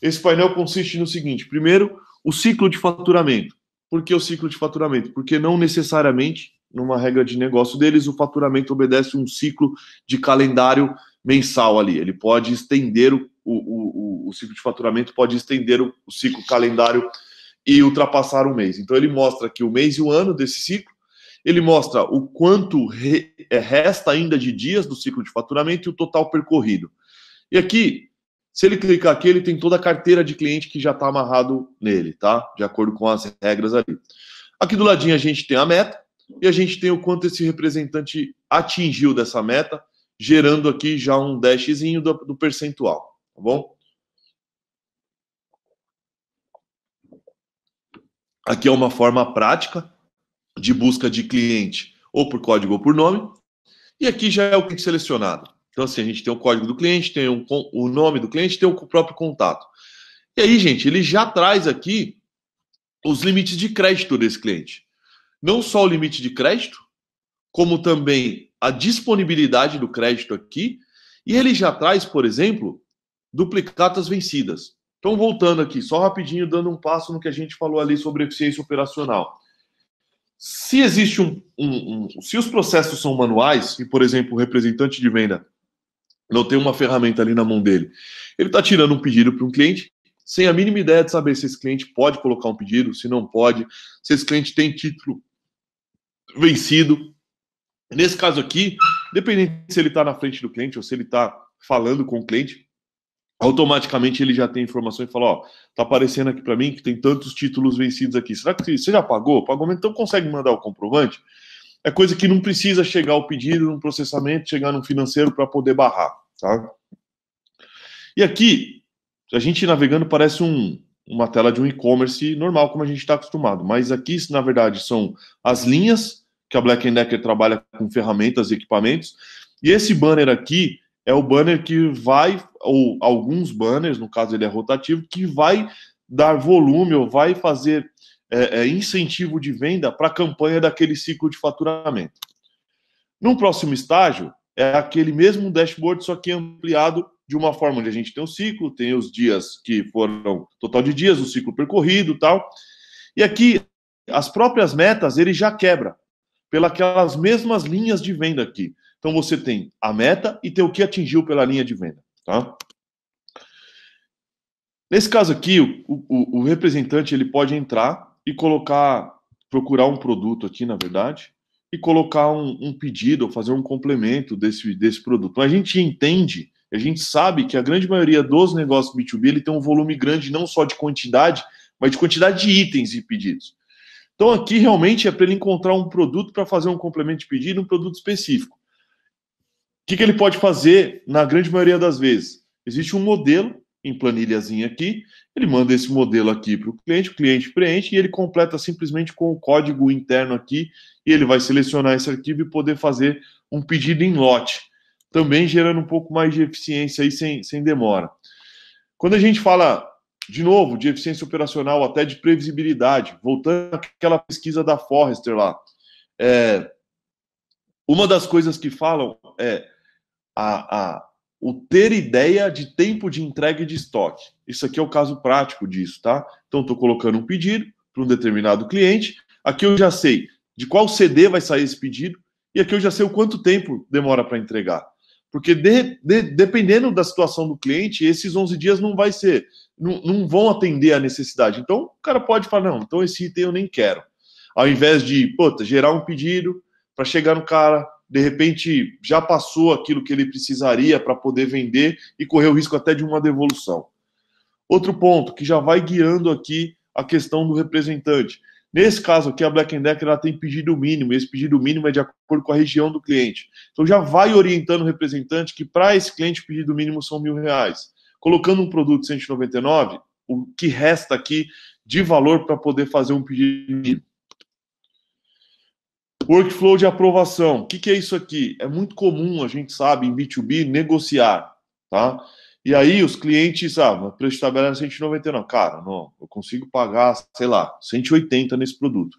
Esse painel consiste no seguinte: primeiro, o ciclo de faturamento. Por que o ciclo de faturamento? Porque não necessariamente, numa regra de negócio deles, o faturamento obedece um ciclo de calendário mensal ali, ele pode estender o O, o, o ciclo de faturamento pode estender o, o ciclo calendário e ultrapassar um mês. Então, ele mostra aqui o mês e o ano desse ciclo, ele mostra o quanto re, resta ainda de dias do ciclo de faturamento e o total percorrido. E aqui, se ele clicar aqui, ele tem toda a carteira de cliente que já está amarrado nele, tá? De acordo com as regras ali. Aqui do ladinho a gente tem a meta e a gente tem o quanto esse representante atingiu dessa meta, gerando aqui já um dashzinho do, do percentual. Tá bom? Aqui é uma forma prática de busca de cliente, ou por código ou por nome. E aqui já é o cliente selecionado. Então, assim, a gente tem o código do cliente, tem um, o nome do cliente, tem o próprio contato. E aí, gente, ele já traz aqui os limites de crédito desse cliente. Não só o limite de crédito, como também a disponibilidade do crédito aqui. E ele já traz, por exemplo, duplicatas vencidas. Então, voltando aqui, só rapidinho, dando um passo no que a gente falou ali sobre eficiência operacional. Se existe um, um, um... Se os processos são manuais, e, por exemplo, o representante de venda não tem uma ferramenta ali na mão dele, ele está tirando um pedido para um cliente, sem a mínima ideia de saber se esse cliente pode colocar um pedido, se não pode, se esse cliente tem título vencido. Nesse caso aqui, dependendo se ele está na frente do cliente ou se ele está falando com o cliente, automaticamente ele já tem informação e fala, ó, tá aparecendo aqui para mim que tem tantos títulos vencidos aqui. Será que você já pagou? Pagou, então consegue mandar o comprovante? É coisa que não precisa chegar ao pedido, num processamento, chegar num financeiro para poder barrar, tá? E aqui, a gente navegando parece um, uma tela de um e-commerce normal, como a gente está acostumado. Mas aqui, na verdade, são as linhas que a Black and Decker trabalha com ferramentas e equipamentos. E esse banner aqui é o banner que vai, ou alguns banners, no caso ele é rotativo, que vai dar volume ou vai fazer é, é, incentivo de venda para a campanha daquele ciclo de faturamento. No próximo estágio, é aquele mesmo dashboard, só que ampliado de uma forma onde a gente tem o ciclo, tem os dias que foram, total de dias, o ciclo percorrido e tal. E aqui, as próprias metas, ele já quebra pelas mesmas linhas de venda aqui. Então, você tem a meta e tem o que atingiu pela linha de venda. Tá? Nesse caso aqui, o, o, o representante ele pode entrar e colocar, procurar um produto aqui, na verdade, e colocar um, um pedido, ou fazer um complemento desse, desse produto. Mas a gente entende, a gente sabe que a grande maioria dos negócios B dois B ele tem um volume grande, não só de quantidade, mas de quantidade de itens e pedidos. Então, aqui realmente é para ele encontrar um produto para fazer um complemento de pedido, um produto específico. que, que ele pode fazer na grande maioria das vezes? Existe um modelo em planilhazinha aqui, ele manda esse modelo aqui para o cliente, o cliente preenche e ele completa simplesmente com o código interno aqui e ele vai selecionar esse arquivo e poder fazer um pedido em lote, também gerando um pouco mais de eficiência aí sem, sem demora. Quando a gente fala, de novo, de eficiência operacional, até de previsibilidade, voltando àquela pesquisa da Forrester lá, é, uma das coisas que falam é a, a, o ter ideia de tempo de entrega de estoque. Isso aqui é o caso prático disso, tá? Então, estou colocando um pedido para um determinado cliente, aqui eu já sei de qual C D vai sair esse pedido, e aqui eu já sei o quanto tempo demora para entregar. Porque de, de, dependendo da situação do cliente, esses onze dias não vai ser, não, não vão atender a necessidade. Então, o cara pode falar, não, então esse item eu nem quero. Ao invés de, puta, gerar um pedido para chegar no cara, de repente já passou aquilo que ele precisaria para poder vender e correr o risco até de uma devolução. Outro ponto que já vai guiando aqui a questão do representante. Nesse caso aqui, a Black and Decker ela tem pedido mínimo, e esse pedido mínimo é de acordo com a região do cliente. Então já vai orientando o representante que para esse cliente o pedido mínimo são mil reais. Colocando um produto de cento e noventa e nove, o que resta aqui de valor para poder fazer um pedido mínimo. Workflow de aprovação. O que, que é isso aqui? É muito comum, a gente sabe, em B dois B, negociar, tá? E aí os clientes, ah, o preço de tabela é cento e noventa e nove. Cara, não, eu consigo pagar, sei lá, cento e oitenta nesse produto.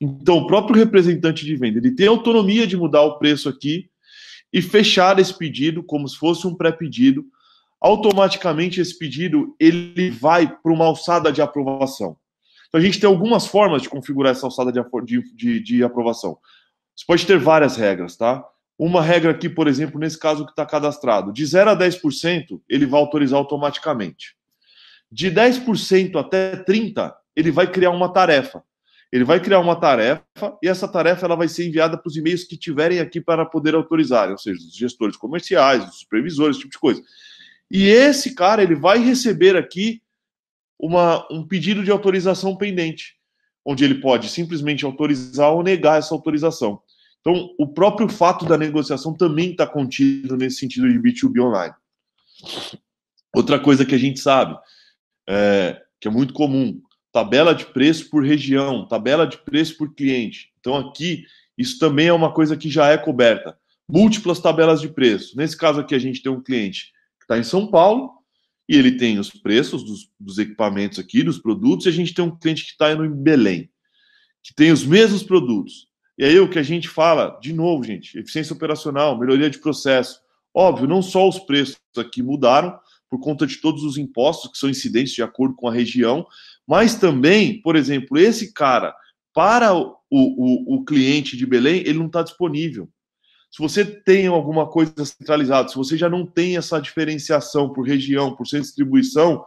Então, o próprio representante de venda, ele tem autonomia de mudar o preço aqui e fechar esse pedido como se fosse um pré-pedido. Automaticamente, esse pedido, ele vai para uma alçada de aprovação. Então, a gente tem algumas formas de configurar essa alçada de, de, de, de aprovação. Você pode ter várias regras, tá? Uma regra aqui, por exemplo, nesse caso que está cadastrado, de zero a dez por cento, ele vai autorizar automaticamente. De dez por cento até trinta por cento, ele vai criar uma tarefa. Ele vai criar uma tarefa e essa tarefa ela vai ser enviada para os e-mails que tiverem aqui para poder autorizar, ou seja, os gestores comerciais, os supervisores, esse tipo de coisa. E esse cara ele vai receber aqui uma, um pedido de autorização pendente, onde ele pode simplesmente autorizar ou negar essa autorização. Então, o próprio fato da negociação também está contido nesse sentido de B dois B online. Outra coisa que a gente sabe, é, que é muito comum, tabela de preço por região, tabela de preço por cliente. Então, aqui, isso também é uma coisa que já é coberta. Múltiplas tabelas de preço. Nesse caso aqui, a gente tem um cliente que está em São Paulo e ele tem os preços dos, dos equipamentos aqui, dos produtos, e a gente tem um cliente que está em Belém, que tem os mesmos produtos. E aí o que a gente fala, de novo, gente, eficiência operacional, melhoria de processo. Óbvio, não só os preços aqui mudaram por conta de todos os impostos que são incidentes de acordo com a região, mas também, por exemplo, esse cara, para o, o, o cliente de Belém, ele não está disponível. Se você tem alguma coisa centralizada, se você já não tem essa diferenciação por região, por centro de distribuição,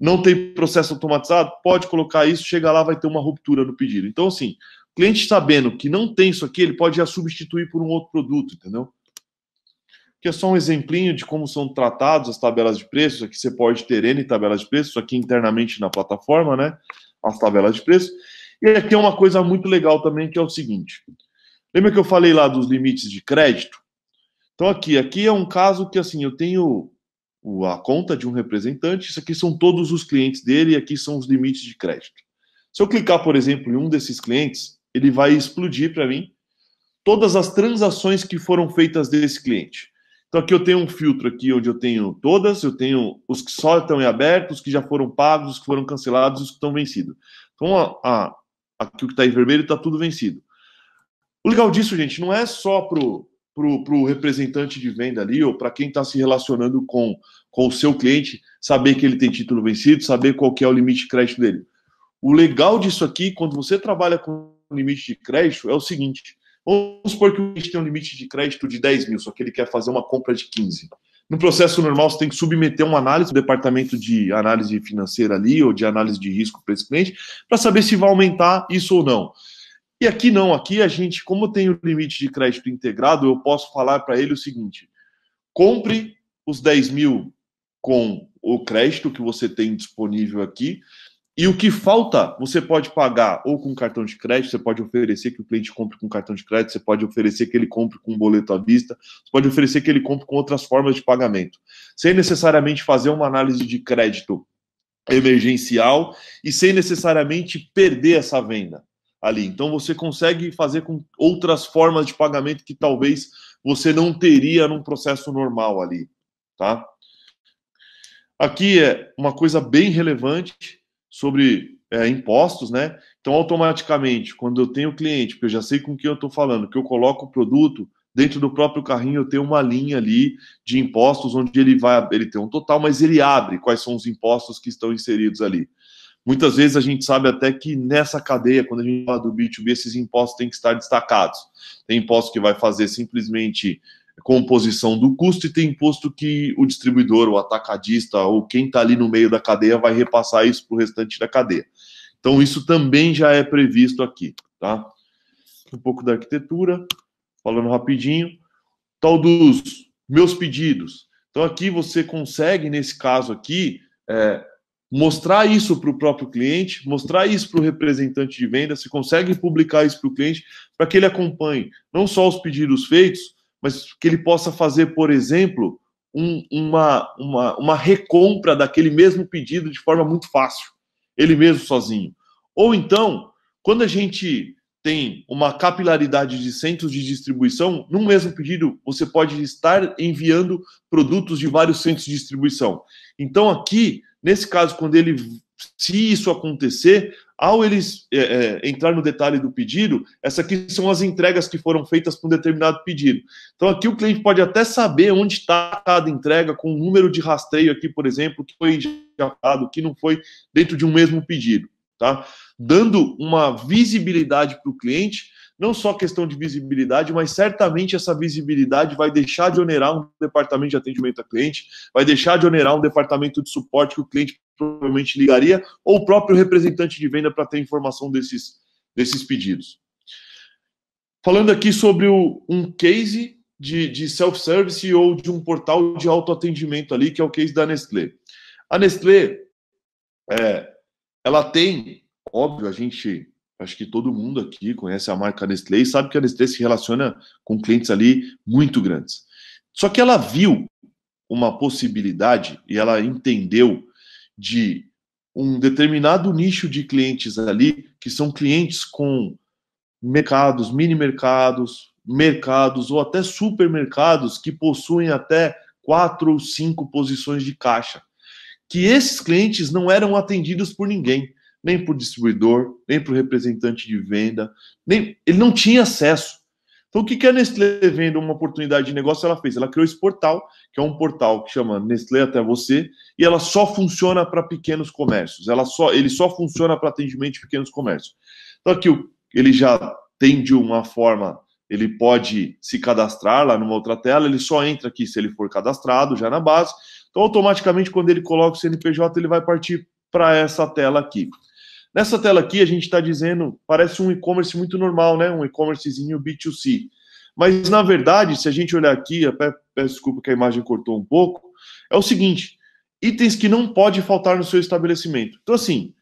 não tem processo automatizado, pode colocar isso, chega lá, vai ter uma ruptura no pedido. Então, assim, cliente sabendo que não tem isso aqui, ele pode já substituir por um outro produto, entendeu? Que é só um exemplinho de como são tratados as tabelas de preços. Aqui você pode ter N tabelas de preços, aqui internamente na plataforma, né? As tabelas de preços. E aqui é uma coisa muito legal também, que é o seguinte. Lembra que eu falei lá dos limites de crédito? Então aqui, aqui é um caso que assim, eu tenho a conta de um representante, isso aqui são todos os clientes dele e aqui são os limites de crédito. Se eu clicar, por exemplo, em um desses clientes, ele vai explodir para mim todas as transações que foram feitas desse cliente. Então aqui eu tenho um filtro aqui onde eu tenho todas, eu tenho os que só estão em aberto, os que já foram pagos, os que foram cancelados, os que estão vencidos. Então a, a, aqui o que está em vermelho está tudo vencido. O legal disso, gente, não é só para o representante de venda ali ou para quem está se relacionando com, com o seu cliente, saber que ele tem título vencido, saber qual que é o limite de crédito dele. O legal disso aqui, quando você trabalha com limite de crédito é o seguinte, vamos supor que o cliente tem um limite de crédito de dez mil, só que ele quer fazer uma compra de quinze. No processo normal, você tem que submeter uma análise do departamento de análise financeira ali, ou de análise de risco para esse cliente, para saber se vai aumentar isso ou não. E aqui não, aqui a gente, como eu tenho o limite de crédito integrado, eu posso falar para ele o seguinte, compre os dez mil com o crédito que você tem disponível aqui, E o que falta, você pode pagar ou com cartão de crédito, você pode oferecer que o cliente compre com cartão de crédito, você pode oferecer que ele compre com boleto à vista, você pode oferecer que ele compre com outras formas de pagamento, sem necessariamente fazer uma análise de crédito emergencial e sem necessariamente perder essa venda ali. Então, você consegue fazer com outras formas de pagamento que talvez você não teria num processo normal ali, tá? Aqui é uma coisa bem relevante sobre é, impostos, né? Então, automaticamente, quando eu tenho cliente, porque eu já sei com quem eu estou falando, que eu coloco o produto dentro do próprio carrinho, eu tenho uma linha ali de impostos, onde ele vai, ele tem um total, mas ele abre quais são os impostos que estão inseridos ali. Muitas vezes a gente sabe até que nessa cadeia, quando a gente fala do B dois B, esses impostos têm que estar destacados. Tem imposto que vai fazer simplesmente composição do custo e tem imposto que o distribuidor, o atacadista ou quem está ali no meio da cadeia vai repassar isso para o restante da cadeia. Então isso também já é previsto aqui, tá? Um pouco da arquitetura, falando rapidinho. Tal dos meus pedidos. Então aqui você consegue, nesse caso aqui, é, mostrar isso para o próprio cliente, mostrar isso para o representante de venda, se consegue publicar isso para o cliente, para que ele acompanhe não só os pedidos feitos, mas que ele possa fazer, por exemplo, um, uma, uma, uma recompra daquele mesmo pedido de forma muito fácil, ele mesmo sozinho. Ou então, quando a gente tem uma capilaridade de centros de distribuição, num mesmo pedido você pode estar enviando produtos de vários centros de distribuição. Então aqui, nesse caso, quando ele, se isso acontecer, ao eles é, é, entrar no detalhe do pedido, essas aqui são as entregas que foram feitas para um determinado pedido. Então aqui o cliente pode até saber onde está cada entrega, com o número de rastreio aqui, por exemplo, que foi enviado, que não foi, dentro de um mesmo pedido, tá? Dando uma visibilidade para o cliente, não só questão de visibilidade, mas certamente essa visibilidade vai deixar de onerar um departamento de atendimento a cliente, vai deixar de onerar um departamento de suporte que o cliente provavelmente ligaria, ou o próprio representante de venda para ter informação desses, desses pedidos. Falando aqui sobre o, um case de, de self-service ou de um portal de autoatendimento ali, que é o case da Nestlé. A Nestlé, é, ela tem, óbvio, a gente... Acho que todo mundo aqui conhece a marca Nestlé e sabe que a Nestlé se relaciona com clientes ali muito grandes. Só que ela viu uma possibilidade e ela entendeu de um determinado nicho de clientes ali, que são clientes com mercados, mini mercados, mercados ou até supermercados que possuem até quatro ou cinco posições de caixa. Que esses clientes não eram atendidos por ninguém. Nem para o distribuidor, nem para o representante de venda, nem... ele não tinha acesso. Então, o que a Nestlé, vendo uma oportunidade de negócio, ela fez? Ela criou esse portal, que é um portal que chama Nestlé Até Você, e ela só funciona para pequenos comércios, ela só... ele só funciona para atendimento de pequenos comércios. Então, aqui ele já tem de uma forma, ele pode se cadastrar lá numa outra tela, ele só entra aqui se ele for cadastrado, já na base. Então, automaticamente, quando ele coloca o C N P J, ele vai partir para essa tela aqui. Nessa tela aqui, a gente está dizendo, parece um e-commerce muito normal, né? Um e-commercezinho B dois C. Mas, na verdade, se a gente olhar aqui, até peço desculpa que a imagem cortou um pouco, é o seguinte, itens que não pode faltar no seu estabelecimento. Então, assim,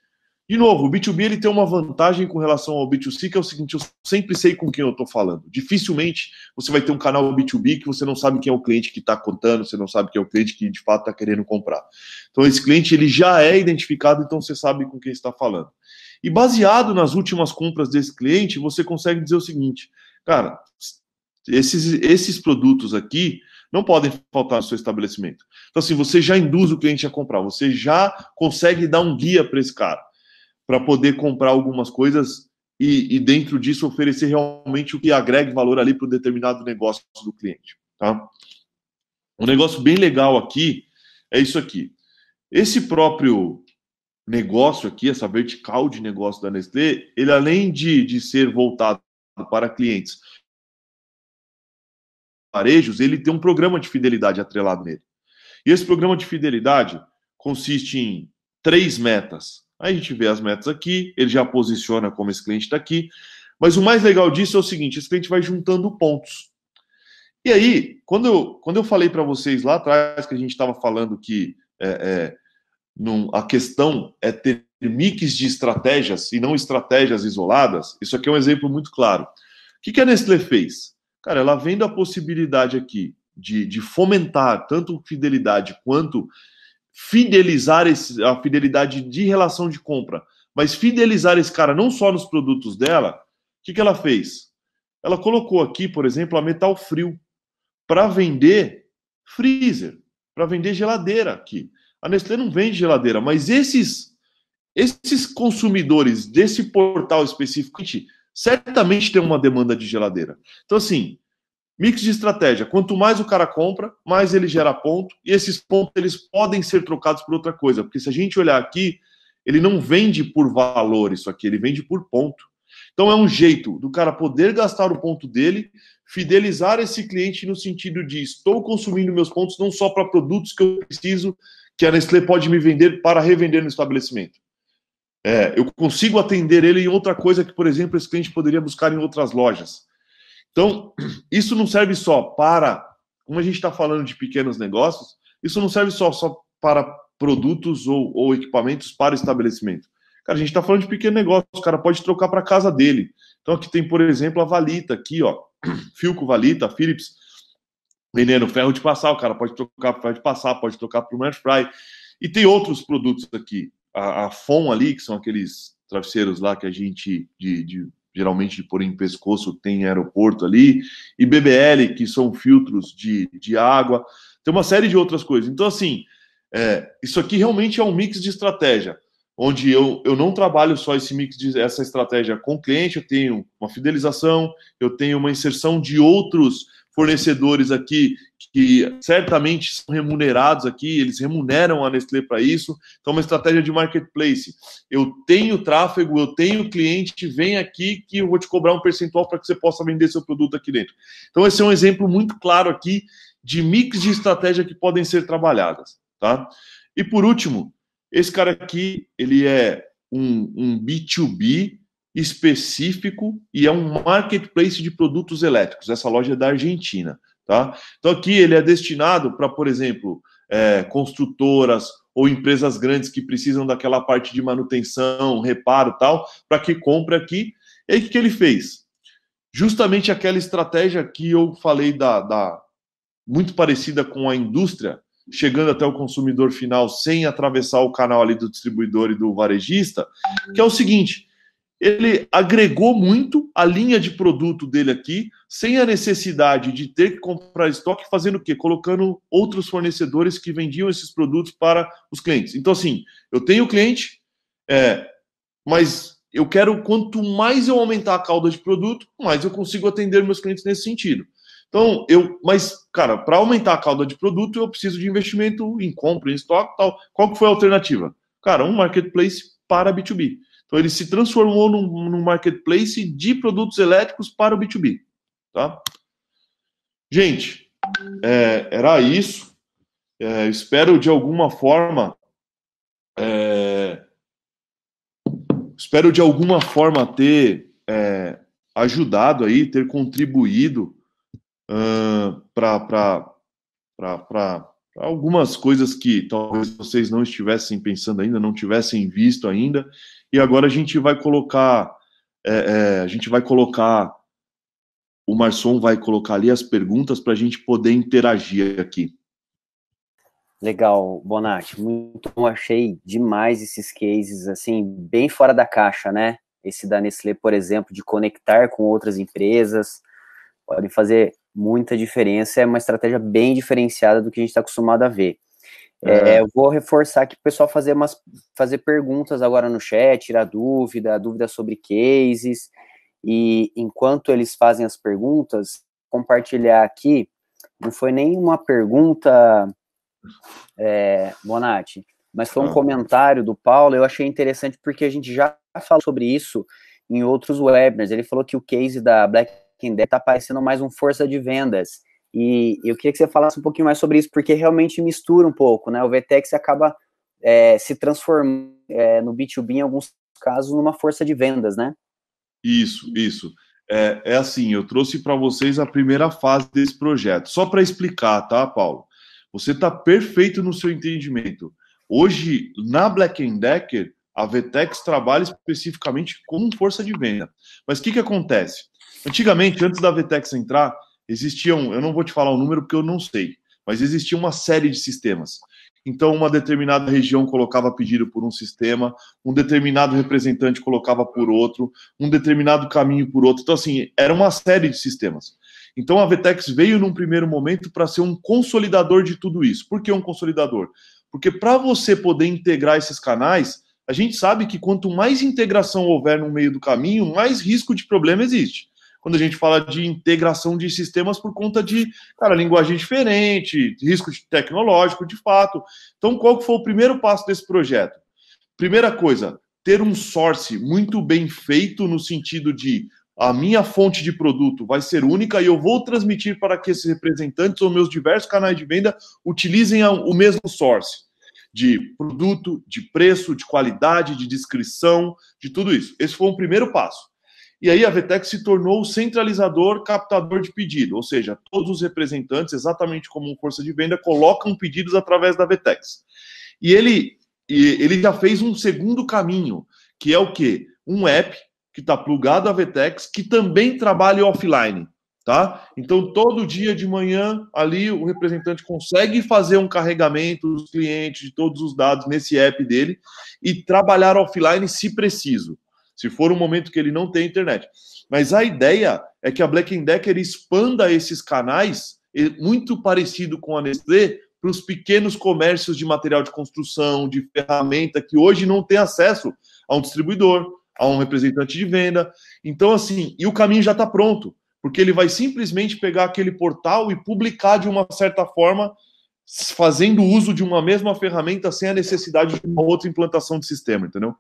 de novo, o B dois B ele tem uma vantagem com relação ao B dois C, que é o seguinte, eu sempre sei com quem eu estou falando. Dificilmente você vai ter um canal B dois B que você não sabe quem é o cliente que está contando, você não sabe quem é o cliente que de fato está querendo comprar. Então esse cliente ele já é identificado, então você sabe com quem está falando. E baseado nas últimas compras desse cliente, você consegue dizer o seguinte, cara, esses, esses produtos aqui não podem faltar no seu estabelecimento. Então assim, você já induz o cliente a comprar, você já consegue dar um guia para esse cara, para poder comprar algumas coisas e, e, dentro disso, oferecer realmente o que agrega valor ali para um determinado negócio do cliente, tá? Um negócio bem legal aqui é isso aqui. Esse próprio negócio aqui, essa vertical de negócio da Nestlé, ele além de, de ser voltado para clientes varejos, ele tem um programa de fidelidade atrelado nele. E esse programa de fidelidade consiste em três metas. Aí a gente vê as metas aqui, ele já posiciona como esse cliente está aqui. Mas o mais legal disso é o seguinte, esse cliente vai juntando pontos. E aí, quando eu, quando eu falei para vocês lá atrás, que a gente estava falando que é, é, num, a questão é ter mix de estratégias e não estratégias isoladas, isso aqui é um exemplo muito claro. O que, que a Nestlé fez? Cara, ela vendo a possibilidade aqui de, de fomentar tanto fidelidade quanto fidelizar esse, a fidelidade de relação de compra, mas fidelizar esse cara não só nos produtos dela, o que, que ela fez? Ela colocou aqui, por exemplo, a Metalfrio para vender freezer, para vender geladeira aqui. A Nestlé não vende geladeira, mas esses... Esses consumidores desse portal específico certamente tem uma demanda de geladeira. Então, assim, mix de estratégia. Quanto mais o cara compra, mais ele gera ponto. E esses pontos eles podem ser trocados por outra coisa. Porque se a gente olhar aqui, ele não vende por valor isso aqui. Ele vende por ponto. Então, é um jeito do cara poder gastar o ponto dele, fidelizar esse cliente no sentido de estou consumindo meus pontos não só para produtos que eu preciso, que a Nestlé pode me vender para revender no estabelecimento. É, eu consigo atender ele em outra coisa que, por exemplo, esse cliente poderia buscar em outras lojas. Então, isso não serve só para, como a gente está falando de pequenos negócios, isso não serve só, só para produtos ou, ou equipamentos para estabelecimento. Cara, a gente está falando de pequeno negócio, o cara pode trocar para a casa dele. Então, aqui tem, por exemplo, a Walita, aqui, ó, Filco Walita, Philips, vendendo ferro de passar, o cara pode trocar para o ferro de passar, pode trocar para o Merfry. E tem outros produtos aqui. A, a Fon ali, que são aqueles travesseiros lá que a gente, de, de, geralmente, de pôr em pescoço, tem em aeroporto ali. E B B L, que são filtros de, de água. Tem uma série de outras coisas. Então, assim, é, isso aqui realmente é um mix de estratégia, onde eu, eu não trabalho só esse mix, de, essa estratégia com o cliente, eu tenho uma fidelização, eu tenho uma inserção de outros fornecedores aqui, que certamente são remunerados aqui, eles remuneram a Nestlé para isso. Então, uma estratégia de marketplace. Eu tenho tráfego, eu tenho cliente, vem aqui que eu vou te cobrar um percentual para que você possa vender seu produto aqui dentro. Então, esse é um exemplo muito claro aqui de mix de estratégia que podem ser trabalhadas, tá? E, por último, esse cara aqui, ele é um, um B dois B, específico e é um marketplace de produtos elétricos. Essa loja é da Argentina, tá? Então aqui ele é destinado para, por exemplo, é, construtoras ou empresas grandes que precisam daquela parte de manutenção, reparo e tal, para que compre aqui. E aí o que ele fez? Justamente aquela estratégia que eu falei da, da muito parecida com a indústria, chegando até o consumidor final sem atravessar o canal ali do distribuidor e do varejista, que é o seguinte... Ele agregou muito a linha de produto dele aqui, sem a necessidade de ter que comprar estoque, fazendo o quê? Colocando outros fornecedores que vendiam esses produtos para os clientes. Então, assim, eu tenho o cliente, é, mas eu quero, quanto mais eu aumentar a cauda de produto, mais eu consigo atender meus clientes nesse sentido. Então, eu, mas, cara, para aumentar a cauda de produto, eu preciso de investimento em compra, em estoque e tal. Qual que foi a alternativa? Cara, um marketplace para B dois B. Então, ele se transformou num, num marketplace de produtos elétricos para o B dois B. Tá? Gente, é, era isso. É, espero, de alguma forma... É, espero, de alguma forma, ter é, ajudado aí, ter contribuído uh, para para algumas coisas que talvez vocês não estivessem pensando ainda, não tivessem visto ainda. E agora a gente vai colocar, é, é, a gente vai colocar, o Marçon vai colocar ali as perguntas para a gente poder interagir aqui. Legal, Bonatti, muito bom, achei demais esses cases, assim, bem fora da caixa, né? Esse da Nestlé, por exemplo, de conectar com outras empresas, pode fazer muita diferença, é uma estratégia bem diferenciada do que a gente está acostumado a ver. É, eu vou reforçar aqui para o pessoal fazer, umas, fazer perguntas agora no chat, tirar dúvida, dúvida sobre cases, e enquanto eles fazem as perguntas, compartilhar aqui, não foi nenhuma pergunta, é, Bonatti, mas foi um comentário do Paulo, eu achei interessante porque a gente já falou sobre isso em outros webinars, ele falou que o case da Black and Decker está parecendo mais um força de vendas, e eu queria que você falasse um pouquinho mais sobre isso, porque realmente mistura um pouco, né? O VTEX acaba é, se transformando é, no B dois B, em alguns casos, numa força de vendas, né? Isso, isso. É, é assim, eu trouxe para vocês a primeira fase desse projeto. Só para explicar, tá, Paulo? Você está perfeito no seu entendimento. Hoje, na Black and Decker, A VTEX trabalha especificamente com força de venda. Mas o que, que acontece? Antigamente, antes da VTEX entrar, existiam, eu não vou te falar o número porque eu não sei, mas existia uma série de sistemas. Então, uma determinada região colocava pedido por um sistema, um determinado representante colocava por outro, um determinado caminho por outro. Então, assim, era uma série de sistemas. Então, a VTEX veio num primeiro momento para ser um consolidador de tudo isso. Por que um consolidador? Porque para você poder integrar esses canais... A gente sabe que quanto mais integração houver no meio do caminho, mais risco de problema existe. Quando a gente fala de integração de sistemas por conta de, cara, linguagem diferente, risco tecnológico, de fato. Então, qual que foi o primeiro passo desse projeto? Primeira coisa, ter um source muito bem feito no sentido de a minha fonte de produto vai ser única e eu vou transmitir para que esses representantes ou meus diversos canais de venda utilizem o mesmo source. De produto, de preço, de qualidade, de descrição, de tudo isso. Esse foi o primeiro passo. E aí a VTEX se tornou o centralizador, captador de pedido, ou seja, todos os representantes, exatamente como força de venda, colocam pedidos através da VTEX. E ele, ele já fez um segundo caminho, que é o quê? Um app que está plugado à VTEX, que também trabalha offline. Tá? Então, todo dia de manhã, ali o representante consegue fazer um carregamento dos clientes, de todos os dados nesse app dele e trabalhar offline se preciso, se for um momento que ele não tem internet. Mas a ideia é que a Black and Decker expanda esses canais, muito parecido com a Nestlé, para os pequenos comércios de material de construção, de ferramenta, que hoje não tem acesso a um distribuidor, a um representante de venda. Então, assim, e o caminho já está pronto. Porque ele vai simplesmente pegar aquele portal e publicar de uma certa forma, fazendo uso de uma mesma ferramenta sem a necessidade de uma outra implantação de sistema, entendeu?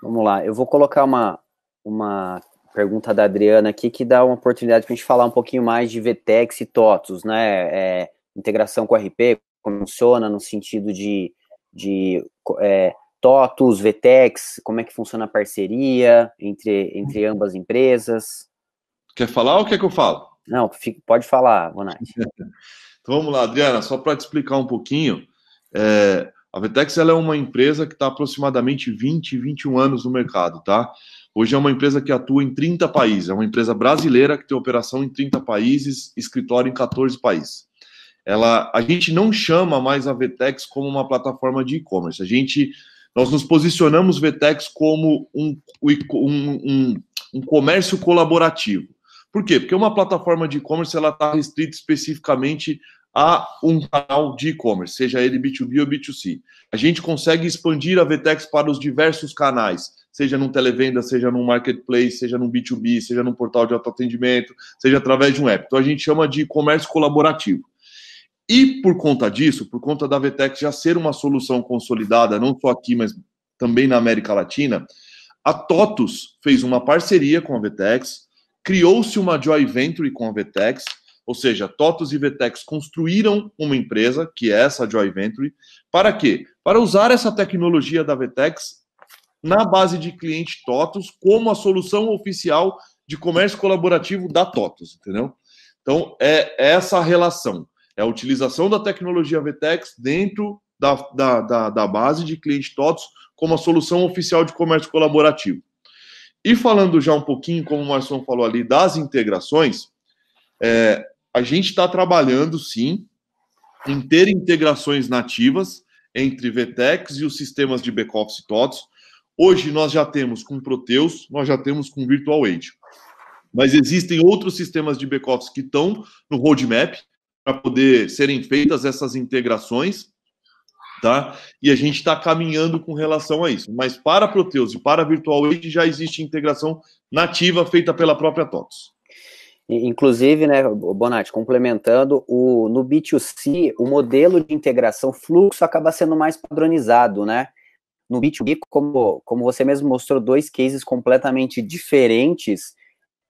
Vamos lá, eu vou colocar uma, uma pergunta da Adriana aqui que dá uma oportunidade para a gente falar um pouquinho mais de VTEX e T O T V S, né? É, integração com o R P, como funciona no sentido de, de é, T O T V S, VTEX, como é que funciona a parceria entre, entre ambas empresas? Quer falar ou quer que eu falo? Não, pode falar, Bonatti. Então vamos lá, Adriana, só para te explicar um pouquinho, é, a VTEX ela é uma empresa que está aproximadamente vinte, vinte e um anos no mercado, tá? Hoje é uma empresa que atua em trinta países, é uma empresa brasileira que tem operação em trinta países, escritório em quatorze países. Ela, a gente não chama mais a VTEX como uma plataforma de e-commerce, a gente... Nós nos posicionamos, VTEX, como um, um, um, um comércio colaborativo. Por quê? Porque uma plataforma de e-commerce está restrita especificamente a um canal de e-commerce, seja ele B dois B ou B dois C. A gente consegue expandir a VTEX para os diversos canais, seja num televenda, seja num marketplace, seja num B dois B, seja num portal de autoatendimento, seja através de um app. Então, a gente chama de comércio colaborativo. E por conta disso, por conta da VTEX já ser uma solução consolidada, não só aqui, mas também na América Latina, a T O T V S fez uma parceria com a VTEX, criou-se uma joint venture com a VTEX, ou seja, T O T V S e VTEX construíram uma empresa, que é essa joint venture, para quê? Para usar essa tecnologia da VTEX na base de cliente T O T V S como a solução oficial de comércio colaborativo da T O T V S, entendeu? Então, é essa relação. É a utilização da tecnologia VTEX dentro da, da, da, da base de cliente T O T V S como a solução oficial de comércio colaborativo. E falando já um pouquinho, como o Marçom falou ali, das integrações, é, a gente está trabalhando, sim, em ter integrações nativas entre VTEX e os sistemas de back-office T O T V S. Hoje nós já temos com Proteus, nós já temos com Virtual Agent. Mas existem outros sistemas de back-office que estão no roadmap, para poder serem feitas essas integrações, tá? E a gente está caminhando com relação a isso. Mas para Proteus e para Virtual Agent já existe integração nativa feita pela própria T O T V S. Inclusive, né, Bonatti, complementando, o, no B dois C, o modelo de integração fluxo acaba sendo mais padronizado, né? No B dois B, como, como você mesmo mostrou, dois cases completamente diferentes,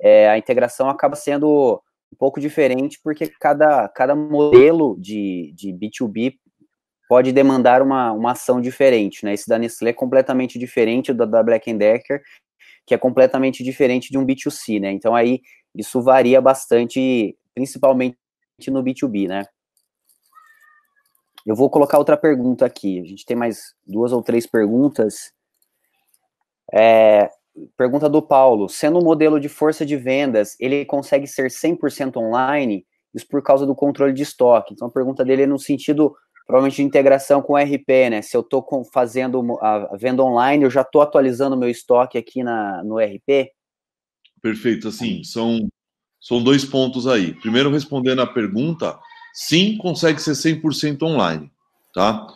é, a integração acaba sendo... um pouco diferente, porque cada, cada modelo de, de B dois B pode demandar uma, uma ação diferente, né? Esse da Nestlé é completamente diferente do da Black and Decker, que é completamente diferente de um B dois C, né? Então, aí, isso varia bastante, principalmente no B dois B, né? Eu vou colocar outra pergunta aqui. A gente tem mais duas ou três perguntas. É, pergunta do Paulo. Sendo um modelo de força de vendas, ele consegue ser cem por cento online? Isso por causa do controle de estoque. Então, a pergunta dele é no sentido, provavelmente, de integração com o R P, né? Se eu estou fazendo a venda online, eu já estou atualizando o meu estoque aqui na, no R P? Perfeito. Assim, são, são dois pontos aí. Primeiro, respondendo a pergunta... Sim, consegue ser cem por cento online, tá?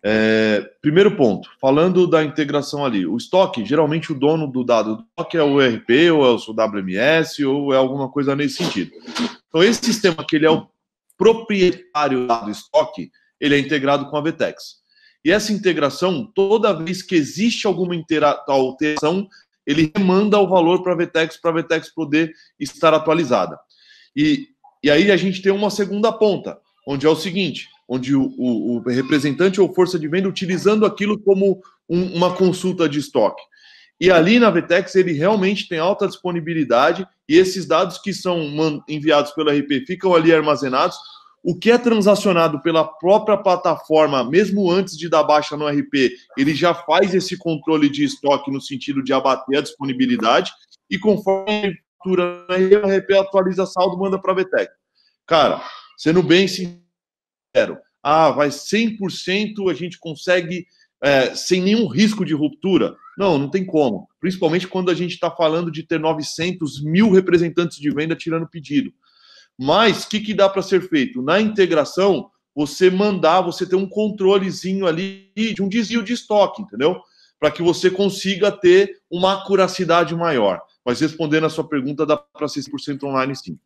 É, primeiro ponto, falando da integração ali, o estoque, geralmente o dono do dado do estoque é o E R P, ou é o W M S, ou é alguma coisa nesse sentido. Então, esse sistema que ele é o proprietário do estoque, ele é integrado com a V TEX. E essa integração, toda vez que existe alguma alteração, ele manda o valor para a V TEX, para a V TEX poder estar atualizada. E... E aí a gente tem uma segunda ponta, onde é o seguinte, onde o, o, o representante ou força de venda utilizando aquilo como um, uma consulta de estoque. E ali na V TEX ele realmente tem alta disponibilidade e esses dados que são enviados pelo R P ficam ali armazenados. O que é transacionado pela própria plataforma, mesmo antes de dar baixa no R P, ele já faz esse controle de estoque no sentido de abater a disponibilidade e conforme... o R P atualiza saldo, manda para a V TEX. Cara, sendo bem sincero, ah, vai cem por cento, a gente consegue é, sem nenhum risco de ruptura? Não, não tem como. Principalmente quando a gente está falando de ter novecentos mil representantes de venda tirando pedido. Mas o que, que dá para ser feito? Na integração, você mandar, você ter um controlezinho ali de um desvio de estoque, entendeu? Para que você consiga ter uma acuracidade maior. Mas respondendo a sua pergunta, dá para cem por cento online, sim.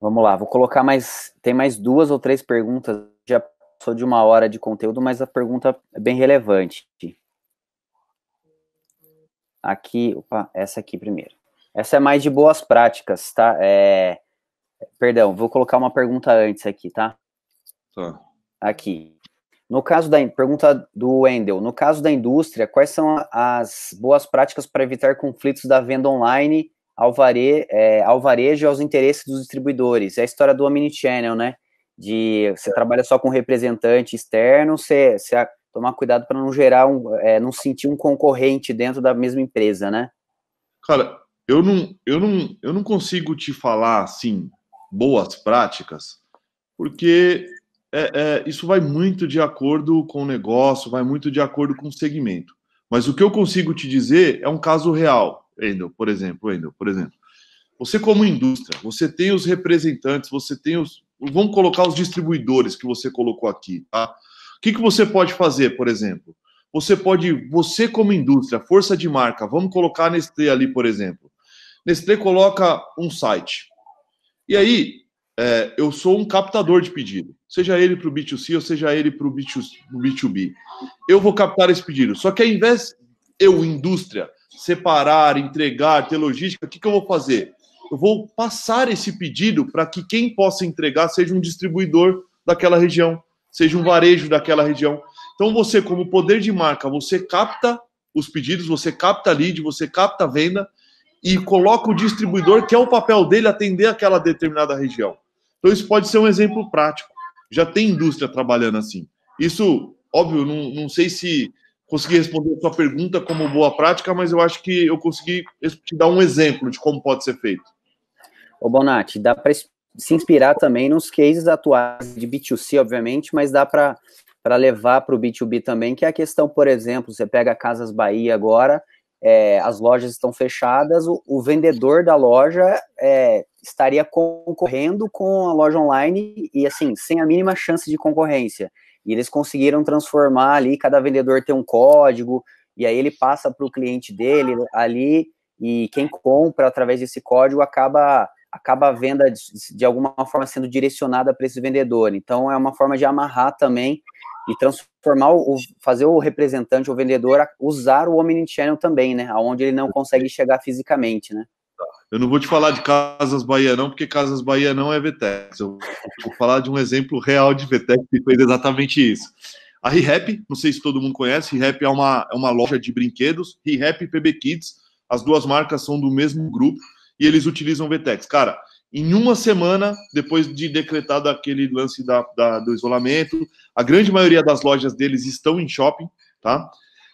Vamos lá, vou colocar mais... Tem mais duas ou três perguntas. Já passou de uma hora de conteúdo, mas a pergunta é bem relevante. Aqui, opa, essa aqui primeiro. Essa é mais de boas práticas, tá? É, perdão, vou colocar uma pergunta antes aqui, tá? Tá. Aqui. No caso da pergunta do Wendel, no caso da indústria, quais são as boas práticas para evitar conflitos da venda online ao, vare, é, ao varejo e aos interesses dos distribuidores? É a história do omnichannel, né? De você trabalha só com representante externo, você, você tomar cuidado para não gerar, um, é, não sentir um concorrente dentro da mesma empresa, né? Cara, eu não, eu não, eu não consigo te falar, assim, boas práticas, porque... É, é, isso vai muito de acordo com o negócio, vai muito de acordo com o segmento. Mas o que eu consigo te dizer é um caso real, Endel, por exemplo, Endel, por exemplo. Você como indústria, você tem os representantes, você tem os... Vamos colocar os distribuidores que você colocou aqui, tá? O que, que você pode fazer, por exemplo? Você pode, você como indústria, força de marca, vamos colocar a Nestlé ali, por exemplo. Nestlé coloca um site. E aí... É, eu sou um captador de pedido, seja ele para o B dois C ou seja ele para o B dois B. Eu vou captar esse pedido. Só que ao invés eu, indústria, separar, entregar, ter logística, o que, que eu vou fazer? Eu vou passar esse pedido para que quem possa entregar seja um distribuidor daquela região, seja um varejo daquela região. Então você, como poder de marca, você capta os pedidos, você capta lead, você capta a venda e coloca o distribuidor, que é o papel dele atender aquela determinada região. Então, isso pode ser um exemplo prático. Já tem indústria trabalhando assim. Isso, óbvio, não, não sei se consegui responder a sua pergunta como boa prática, mas eu acho que eu consegui te dar um exemplo de como pode ser feito. Ô, Bonatti, dá para se inspirar também nos cases atuais de B dois C, obviamente, mas dá para levar para o B dois B também, que é a questão, por exemplo, você pega Casas Bahia agora, é, as lojas estão fechadas, o, o vendedor da loja é, estaria concorrendo com a loja online e, assim, sem a mínima chance de concorrência. E eles conseguiram transformar ali, cada vendedor tem um código, e aí ele passa para o cliente dele ali, e quem compra através desse código acaba, acaba a venda, de, de alguma forma, sendo direcionada para esse vendedor. Então, é uma forma de amarrar também e transformar, o, fazer o representante, o vendedor, usar o omnichannel também, né? Onde ele não consegue chegar fisicamente, né? Eu não vou te falar de Casas Bahia, não, porque Casas Bahia não é V TEX. Eu vou falar de um exemplo real de V TEX que fez exatamente isso. A Ri Happy, não sei se todo mundo conhece, Ri Happy é uma, é uma loja de brinquedos, Ri Happy e P B Kids, as duas marcas são do mesmo grupo, e eles utilizam V TEX. Cara, Em uma semana, depois de decretado aquele lance da, da, do isolamento, a grande maioria das lojas deles estão em shopping, tá?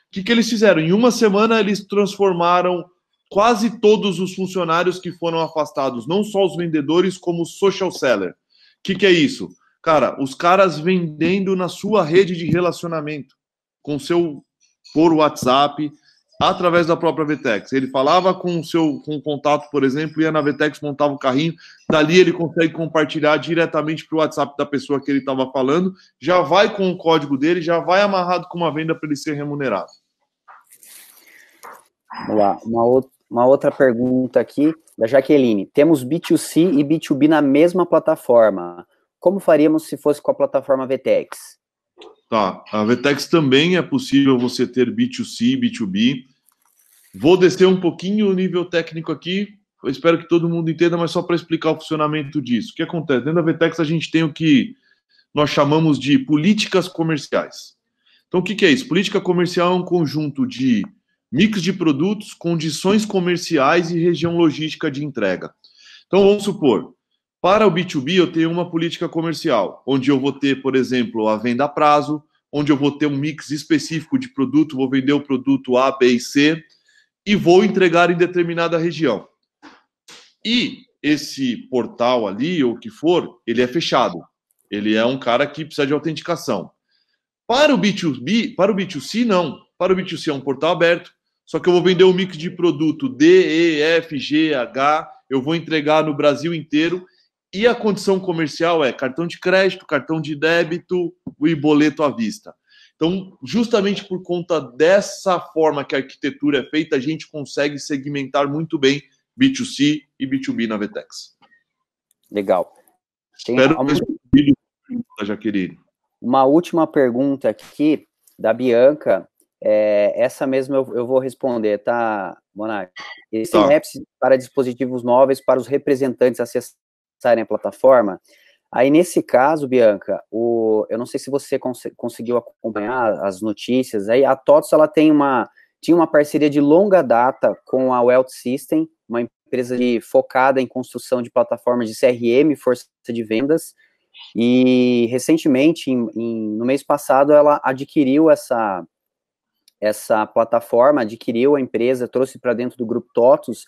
O que, que eles fizeram? Em uma semana, eles transformaram quase todos os funcionários que foram afastados, não só os vendedores, como o social seller. O que, que é isso? Cara, os caras vendendo na sua rede de relacionamento, com seu, por WhatsApp, através da própria VTEX. Ele falava com o seu com o contato, por exemplo, ia na VTEX, montava o carrinho, dali ele consegue compartilhar diretamente para o WhatsApp da pessoa que ele estava falando, já vai com o código dele, já vai amarrado com uma venda para ele ser remunerado. Vamos lá, uma outra, uma outra pergunta aqui da Jaqueline. Temos B dois C e B dois B na mesma plataforma. Como faríamos se fosse com a plataforma VTEX? Tá, a VTEX também é possível você ter B dois C, B dois B. Vou descer um pouquinho o nível técnico aqui. Eu espero que todo mundo entenda, mas só para explicar o funcionamento disso. O que acontece? Dentro da VTEX a gente tem o que nós chamamos de políticas comerciais. Então o que, que é isso? Política comercial é um conjunto de mix de produtos, condições comerciais e região logística de entrega. Então, vamos supor, para o B dois B eu tenho uma política comercial, onde eu vou ter, por exemplo, a venda a prazo, onde eu vou ter um mix específico de produto, vou vender o produto A, B e C, e vou entregar em determinada região. E esse portal ali, ou o que for, ele é fechado. Ele é um cara que precisa de autenticação. Para o B dois B, para o B dois C, não. Para o B dois C é um portal aberto, só que eu vou vender um mix de produto D, E, F, G, H, eu vou entregar no Brasil inteiro, e a condição comercial é cartão de crédito, cartão de débito e boleto à vista. Então, justamente por conta dessa forma que a arquitetura é feita, a gente consegue segmentar muito bem B dois C e B dois B na VTEX. Legal. Tem Espero uma... que eu... Jaqueline. Uma última pergunta aqui, da Bianca. É, essa mesma eu, eu vou responder, tá, Bonatti? Existem tá. apps para dispositivos móveis para os representantes acessarem a plataforma. Aí, nesse caso, Bianca, o, eu não sei se você cons conseguiu acompanhar as notícias. Aí, a T O T V S, ela tem uma, tinha uma parceria de longa data com a Wealth System, uma empresa de, focada em construção de plataformas de C R M, força de vendas. E, recentemente, em, em, no mês passado, ela adquiriu essa... Essa plataforma adquiriu a empresa, trouxe para dentro do grupo T O T V S.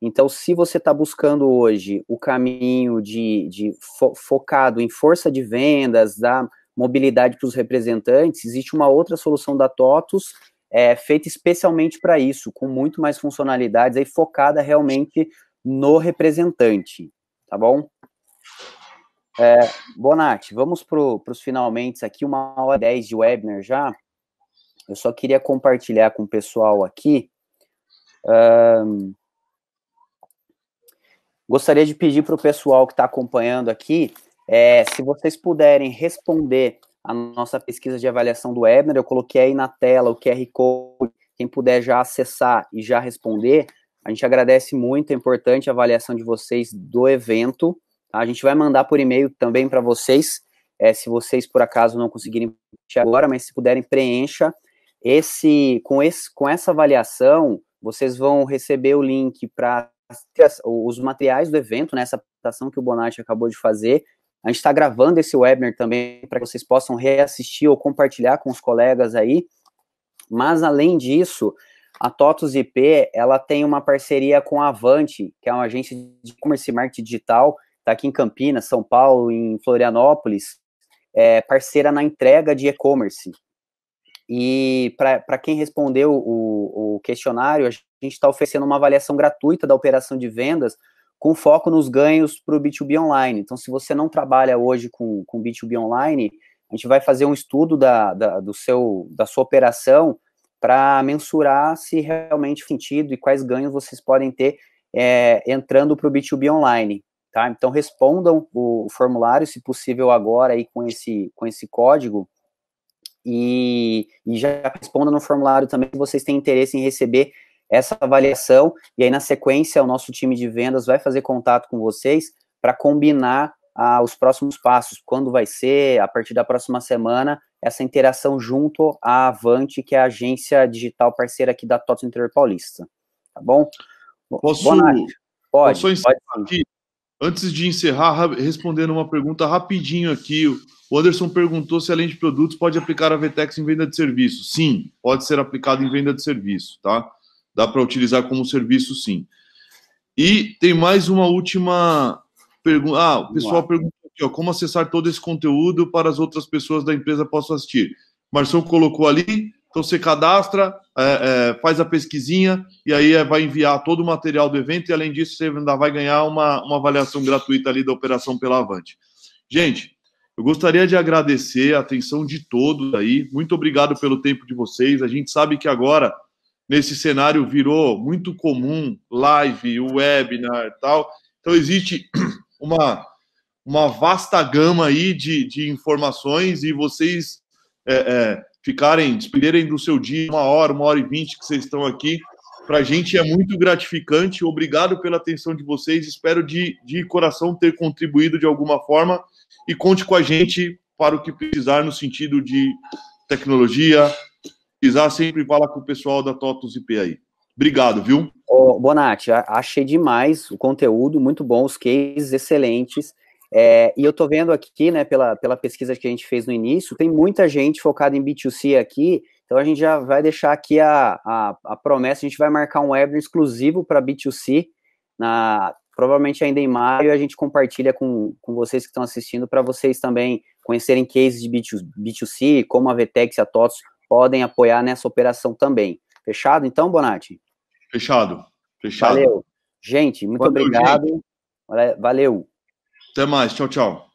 Então, se você está buscando hoje o caminho de, de fo focado em força de vendas, da mobilidade para os representantes, existe uma outra solução da T O T V S é, feita especialmente para isso, com muito mais funcionalidades, aí focada realmente no representante, tá bom? É, Bonatti, vamos para os finalmente aqui, uma hora e dez de webinar já. Eu só queria compartilhar com o pessoal aqui. Um, gostaria de pedir para o pessoal que está acompanhando aqui, é, se vocês puderem responder a nossa pesquisa de avaliação do webinar. Eu coloquei aí na tela o Q R Code, quem puder já acessar e já responder. A gente agradece muito, é importante a avaliação de vocês do evento. Tá? A gente vai mandar por e-mail também para vocês, é, se vocês por acaso não conseguirem agora, mas se puderem, preencha. Esse com, esse, com essa avaliação, vocês vão receber o link para os materiais do evento, né, essa apresentação que o Bonatti acabou de fazer. A gente está gravando esse webinar também para que vocês possam reassistir ou compartilhar com os colegas aí. Mas, além disso, a T O T V S I P ela tem uma parceria com a Avante, que é uma agência de e-commerce e marketing digital, está aqui em Campinas, São Paulo, em Florianópolis, é, parceira na entrega de e-commerce. E para quem respondeu o, o questionário, a gente está oferecendo uma avaliação gratuita da operação de vendas com foco nos ganhos para o B dois B online. Então, se você não trabalha hoje com, com B dois B online, a gente vai fazer um estudo da, da, do seu, da sua operação para mensurar se realmente faz sentido e quais ganhos vocês podem ter é, entrando para o B dois B online. Tá? Então, respondam o, o formulário, se possível, agora aí com esse, com esse código. E, e já responda no formulário também se vocês têm interesse em receber essa avaliação, e aí na sequência o nosso time de vendas vai fazer contato com vocês para combinar ah, os próximos passos, quando vai ser, a partir da próxima semana, essa interação junto à Avante, que é a agência digital parceira aqui da T O T V S Interior Paulista, tá bom? Posso, Bonatti, pode, posso pode. Aqui, Antes de encerrar, respondendo uma pergunta rapidinho aqui, o Anderson perguntou se a lente de produtos pode aplicar a VTEX em venda de serviço. Sim, pode ser aplicado em venda de serviço, tá? Dá para utilizar como serviço, sim. E tem mais uma última pergunta. Ah, o pessoal perguntou aqui, ó, como acessar todo esse conteúdo para as outras pessoas da empresa possam assistir. Marçom colocou ali, então você cadastra, é, é, faz a pesquisinha e aí vai enviar todo o material do evento e, além disso, você ainda vai ganhar uma, uma avaliação gratuita ali da operação pela Avante. Gente, eu gostaria de agradecer a atenção de todos aí. Muito obrigado pelo tempo de vocês. A gente sabe que agora, nesse cenário, virou muito comum live, webinar e tal. Então, existe uma, uma vasta gama aí de, de informações e vocês... É, é, ficarem, despedirem do seu dia, uma hora, uma hora e vinte que vocês estão aqui. Para a gente é muito gratificante. Obrigado pela atenção de vocês. Espero de, de coração ter contribuído de alguma forma e conte com a gente para o que precisar no sentido de tecnologia. Se precisar, sempre fala com o pessoal da Totos I P aí. Obrigado, viu? Oh, Bonatti, achei demais o conteúdo, muito bom, os cases excelentes. É, e eu estou vendo aqui, né, pela, pela pesquisa que a gente fez no início, tem muita gente focada em B dois C aqui, então a gente já vai deixar aqui a, a, a promessa, a gente vai marcar um webinar exclusivo para B dois C, na, provavelmente ainda em maio, a gente compartilha com, com vocês que estão assistindo, para vocês também conhecerem cases de B dois C, como a VTEX e a TOTVS podem apoiar nessa operação também. Fechado então, Bonatti? Fechado, fechado. Valeu. Gente, muito Valeu, obrigado. Gente. Valeu. Até mais, tchau, tchau.